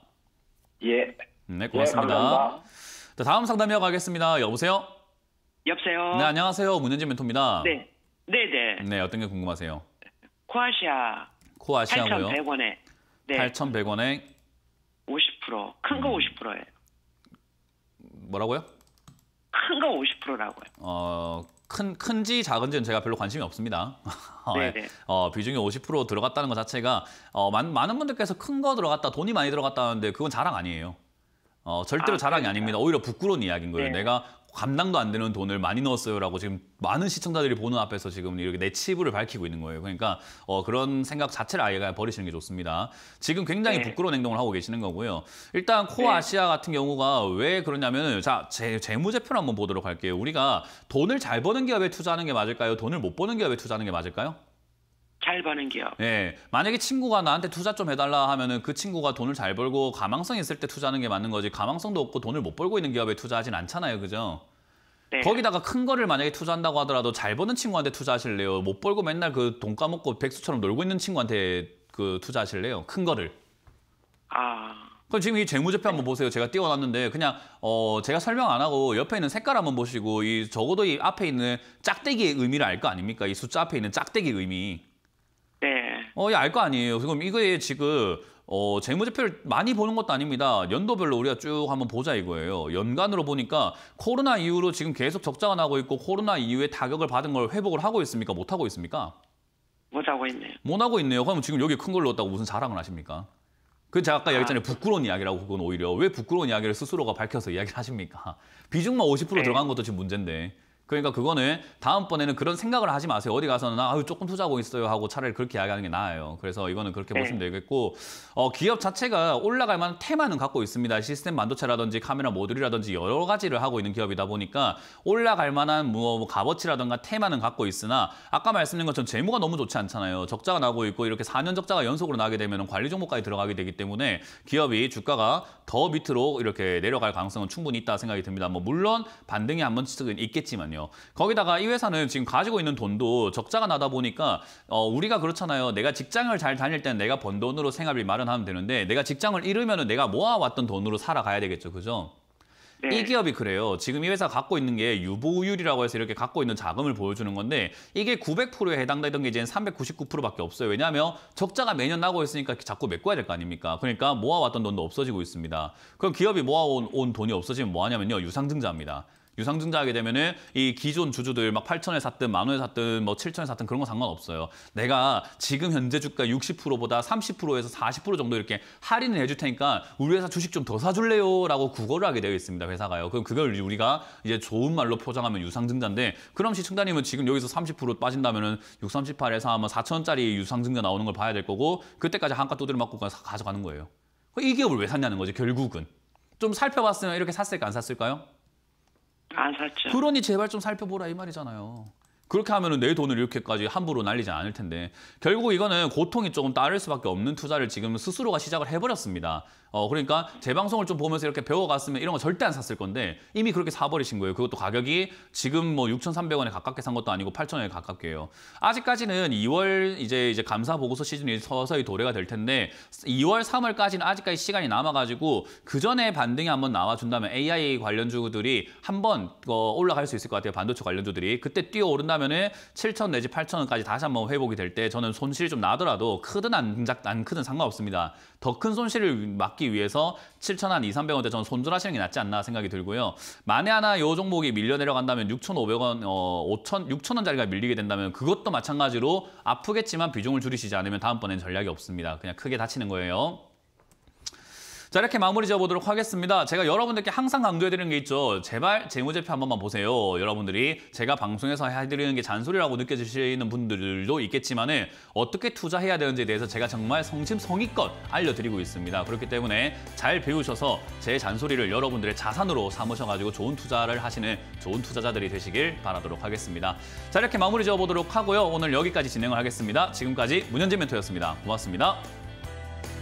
예. 네, 고맙습니다. 예, 감사합니다. 자, 다음 상담이어 가겠습니다. 여보세요? 여보세요? 네, 안녕하세요. 문현진 멘토입니다. 네. 네네. 네, 어떤 게 궁금하세요? 코아시아. 코아시아고요. 팔천백 원에. 네. 팔천백 원에. 오십 퍼센트. 큰 거 오십 퍼센트예요. 뭐라고요? 큰 거 오십 퍼센트라고요. 어, 큰, 큰지 작은지는 제가 별로 관심이 없습니다. 네네. 어, 비중이 오십 퍼센트 들어갔다는 것 자체가 어, 많, 많은 분들께서 큰 거 들어갔다, 돈이 많이 들어갔다 하는데 그건 자랑 아니에요. 어, 절대로 아, 자랑이 그러니까. 아닙니다. 오히려 부끄러운 이야기인 거예요. 네. 내가 감당도 안 되는 돈을 많이 넣었어요라고 지금 많은 시청자들이 보는 앞에서 지금 이렇게 내 치부를 밝히고 있는 거예요. 그러니까 어, 그런 생각 자체를 아예 버리시는 게 좋습니다. 지금 굉장히 네. 부끄러운 행동을 하고 계시는 거고요. 일단 코아시아 네. 같은 경우가 왜 그러냐면은 자, 제, 재무제표를 한번 보도록 할게요. 우리가 돈을 잘 버는 기업에 투자하는 게 맞을까요? 돈을 못 버는 기업에 투자하는 게 맞을까요? 잘 버는 기업. 예, 만약에 친구가 나한테 투자 좀 해달라 하면은 그 친구가 돈을 잘 벌고 가망성 있을 때 투자하는 게 맞는 거지 가망성도 없고 돈을 못 벌고 있는 기업에 투자하진 않잖아요, 그죠? 네. 거기다가 큰 거를 만약에 투자한다고 하더라도 잘 버는 친구한테 투자하실래요? 못 벌고 맨날 그 돈 까먹고 백수처럼 놀고 있는 친구한테 그 투자하실래요? 큰 거를. 아. 그럼 지금 이 재무제표 한번 보세요. 제가 띄워놨는데 그냥 어 제가 설명 안 하고 옆에 있는 색깔 한번 보시고 이 적어도 이 앞에 있는 짝대기의 의미를 알 거 아닙니까? 이 숫자 앞에 있는 짝대기의 의미. 네. 어, 예, 알 거 아니에요. 그럼 이거에 지금 어, 재무제표를 많이 보는 것도 아닙니다. 연도별로 우리가 쭉 한번 보자 이거예요. 연간으로 보니까 코로나 이후로 지금 계속 적자가 나고 있고 코로나 이후에 타격을 받은 걸 회복을 하고 있습니까? 못 하고 있습니까? 못 하고 있네요. 못 하고 있네요. 그럼 지금 여기 큰 걸 넣었다고 무슨 자랑을 하십니까? 그 제가 아까 아. 얘기했잖아요. 부끄러운 이야기라고 그건 오히려. 왜 부끄러운 이야기를 스스로가 밝혀서 이야기를 하십니까? 비중만 오십 퍼센트 네. 들어간 것도 지금 문제인데. 그러니까 그거는 다음번에는 그런 생각을 하지 마세요. 어디 가서는 아유 조금 투자하고 있어요 하고 차라리 그렇게 이야기하는 게 나아요. 그래서 이거는 그렇게 네. 보시면 되겠고 어, 기업 자체가 올라갈 만한 테마는 갖고 있습니다. 시스템 반도체라든지 카메라 모듈이라든지 여러 가지를 하고 있는 기업이다 보니까 올라갈 만한 뭐 값어치라든가 테마는 갖고 있으나 아까 말씀드린 것처럼 재무가 너무 좋지 않잖아요. 적자가 나고 있고 이렇게 사 년 적자가 연속으로 나게 되면 관리 종목까지 들어가게 되기 때문에 기업이 주가가 더 밑으로 이렇게 내려갈 가능성은 충분히 있다 생각이 듭니다. 뭐 물론 반등이 한 번씩은 있겠지만 거기다가 이 회사는 지금 가지고 있는 돈도 적자가 나다 보니까 어, 우리가 그렇잖아요. 내가 직장을 잘 다닐 때는 내가 번 돈으로 생활비 마련하면 되는데 내가 직장을 잃으면은 내가 모아왔던 돈으로 살아가야 되겠죠. 그죠? 네. 이 기업이 그래요. 지금 이 회사가 갖고 있는 게 유보율이라고 해서 이렇게 갖고 있는 자금을 보여주는 건데 이게 구백 퍼센트에 해당되던 게 이제 삼백구십구 퍼센트밖에 없어요. 왜냐하면 적자가 매년 나고 있으니까 자꾸 메꿔야 될 거 아닙니까? 그러니까 모아왔던 돈도 없어지고 있습니다. 그럼 기업이 모아온 온 돈이 없어지면 뭐 하냐면요. 유상증자합니다. 유상증자하게 되면은 이 기존 주주들 막 팔천 원에 샀든 만 원에 샀든 뭐 칠천 원에 샀든 그런 건 상관없어요. 내가 지금 현재 주가 육십 퍼센트보다 삼십 퍼센트에서 사십 퍼센트 정도 이렇게 할인을 해줄 테니까 우리 회사 주식 좀 더 사줄래요라고 구걸을 하게 되어 있습니다. 회사가요. 그럼 그걸 우리가 이제 좋은 말로 포장하면 유상증자인데 그럼 시청자님은 지금 여기서 삼십 퍼센트 빠진다면은 육삼칠팔에서 아마 사천 원짜리 유상증자 나오는 걸 봐야 될 거고 그때까지 한가 두드려 맞고 가져가는 거예요. 이 기업을 왜 샀냐는 거지 결국은. 좀 살펴봤으면 이렇게 샀을까 안 샀을까요? 안 샀죠. 그러니 제발 좀 살펴보라 이 말이잖아요. 그렇게 하면은 내 돈을 이렇게까지 함부로 날리지 않을 텐데 결국 이거는 고통이 조금 따를 수밖에 없는 투자를 지금 스스로가 시작을 해버렸습니다. 어 그러니까 제 방송을 좀 보면서 이렇게 배워갔으면 이런 거 절대 안 샀을 건데 이미 그렇게 사버리신 거예요. 그것도 가격이 지금 뭐 육천삼백 원에 가깝게 산 것도 아니고 팔천 원에 가깝게요. 아직까지는 이월 이제 이제 감사 보고서 시즌이 서서히 도래가 될 텐데 이월 삼월까지는 아직까지 시간이 남아가지고 그 전에 반등이 한번 나와준다면 에이아이 관련주들이 한번 어, 올라갈 수 있을 것 같아요. 반도체 관련주들이 그때 뛰어 오른다면. 칠천 내지 팔천 원까지 다시 한번 회복이 될 때 저는 손실이 좀 나더라도 크든 안, 안 크든 상관없습니다. 더 큰 손실을 막기 위해서 칠천 한 이삼백 원대 저는 손절하시는 게 낫지 않나 생각이 들고요. 만에 하나 이 종목이 밀려 내려간다면 육천오백 원, 어, 오천, 육천 원짜리가 밀리게 된다면 그것도 마찬가지로 아프겠지만 비중을 줄이시지 않으면 다음번엔 전략이 없습니다. 그냥 크게 다치는 거예요. 자, 이렇게 마무리 지어보도록 하겠습니다. 제가 여러분들께 항상 강조해드리는 게 있죠. 제발 재무제표 한 번만 보세요. 여러분들이 제가 방송에서 해드리는 게 잔소리라고 느껴지시는 분들도 있겠지만은 어떻게 투자해야 되는지에 대해서 제가 정말 성심성의껏 알려드리고 있습니다. 그렇기 때문에 잘 배우셔서 제 잔소리를 여러분들의 자산으로 삼으셔가지고 좋은 투자를 하시는 좋은 투자자들이 되시길 바라도록 하겠습니다. 자, 이렇게 마무리 지어보도록 하고요. 오늘 여기까지 진행을 하겠습니다. 지금까지 문현진 멘토였습니다. 고맙습니다.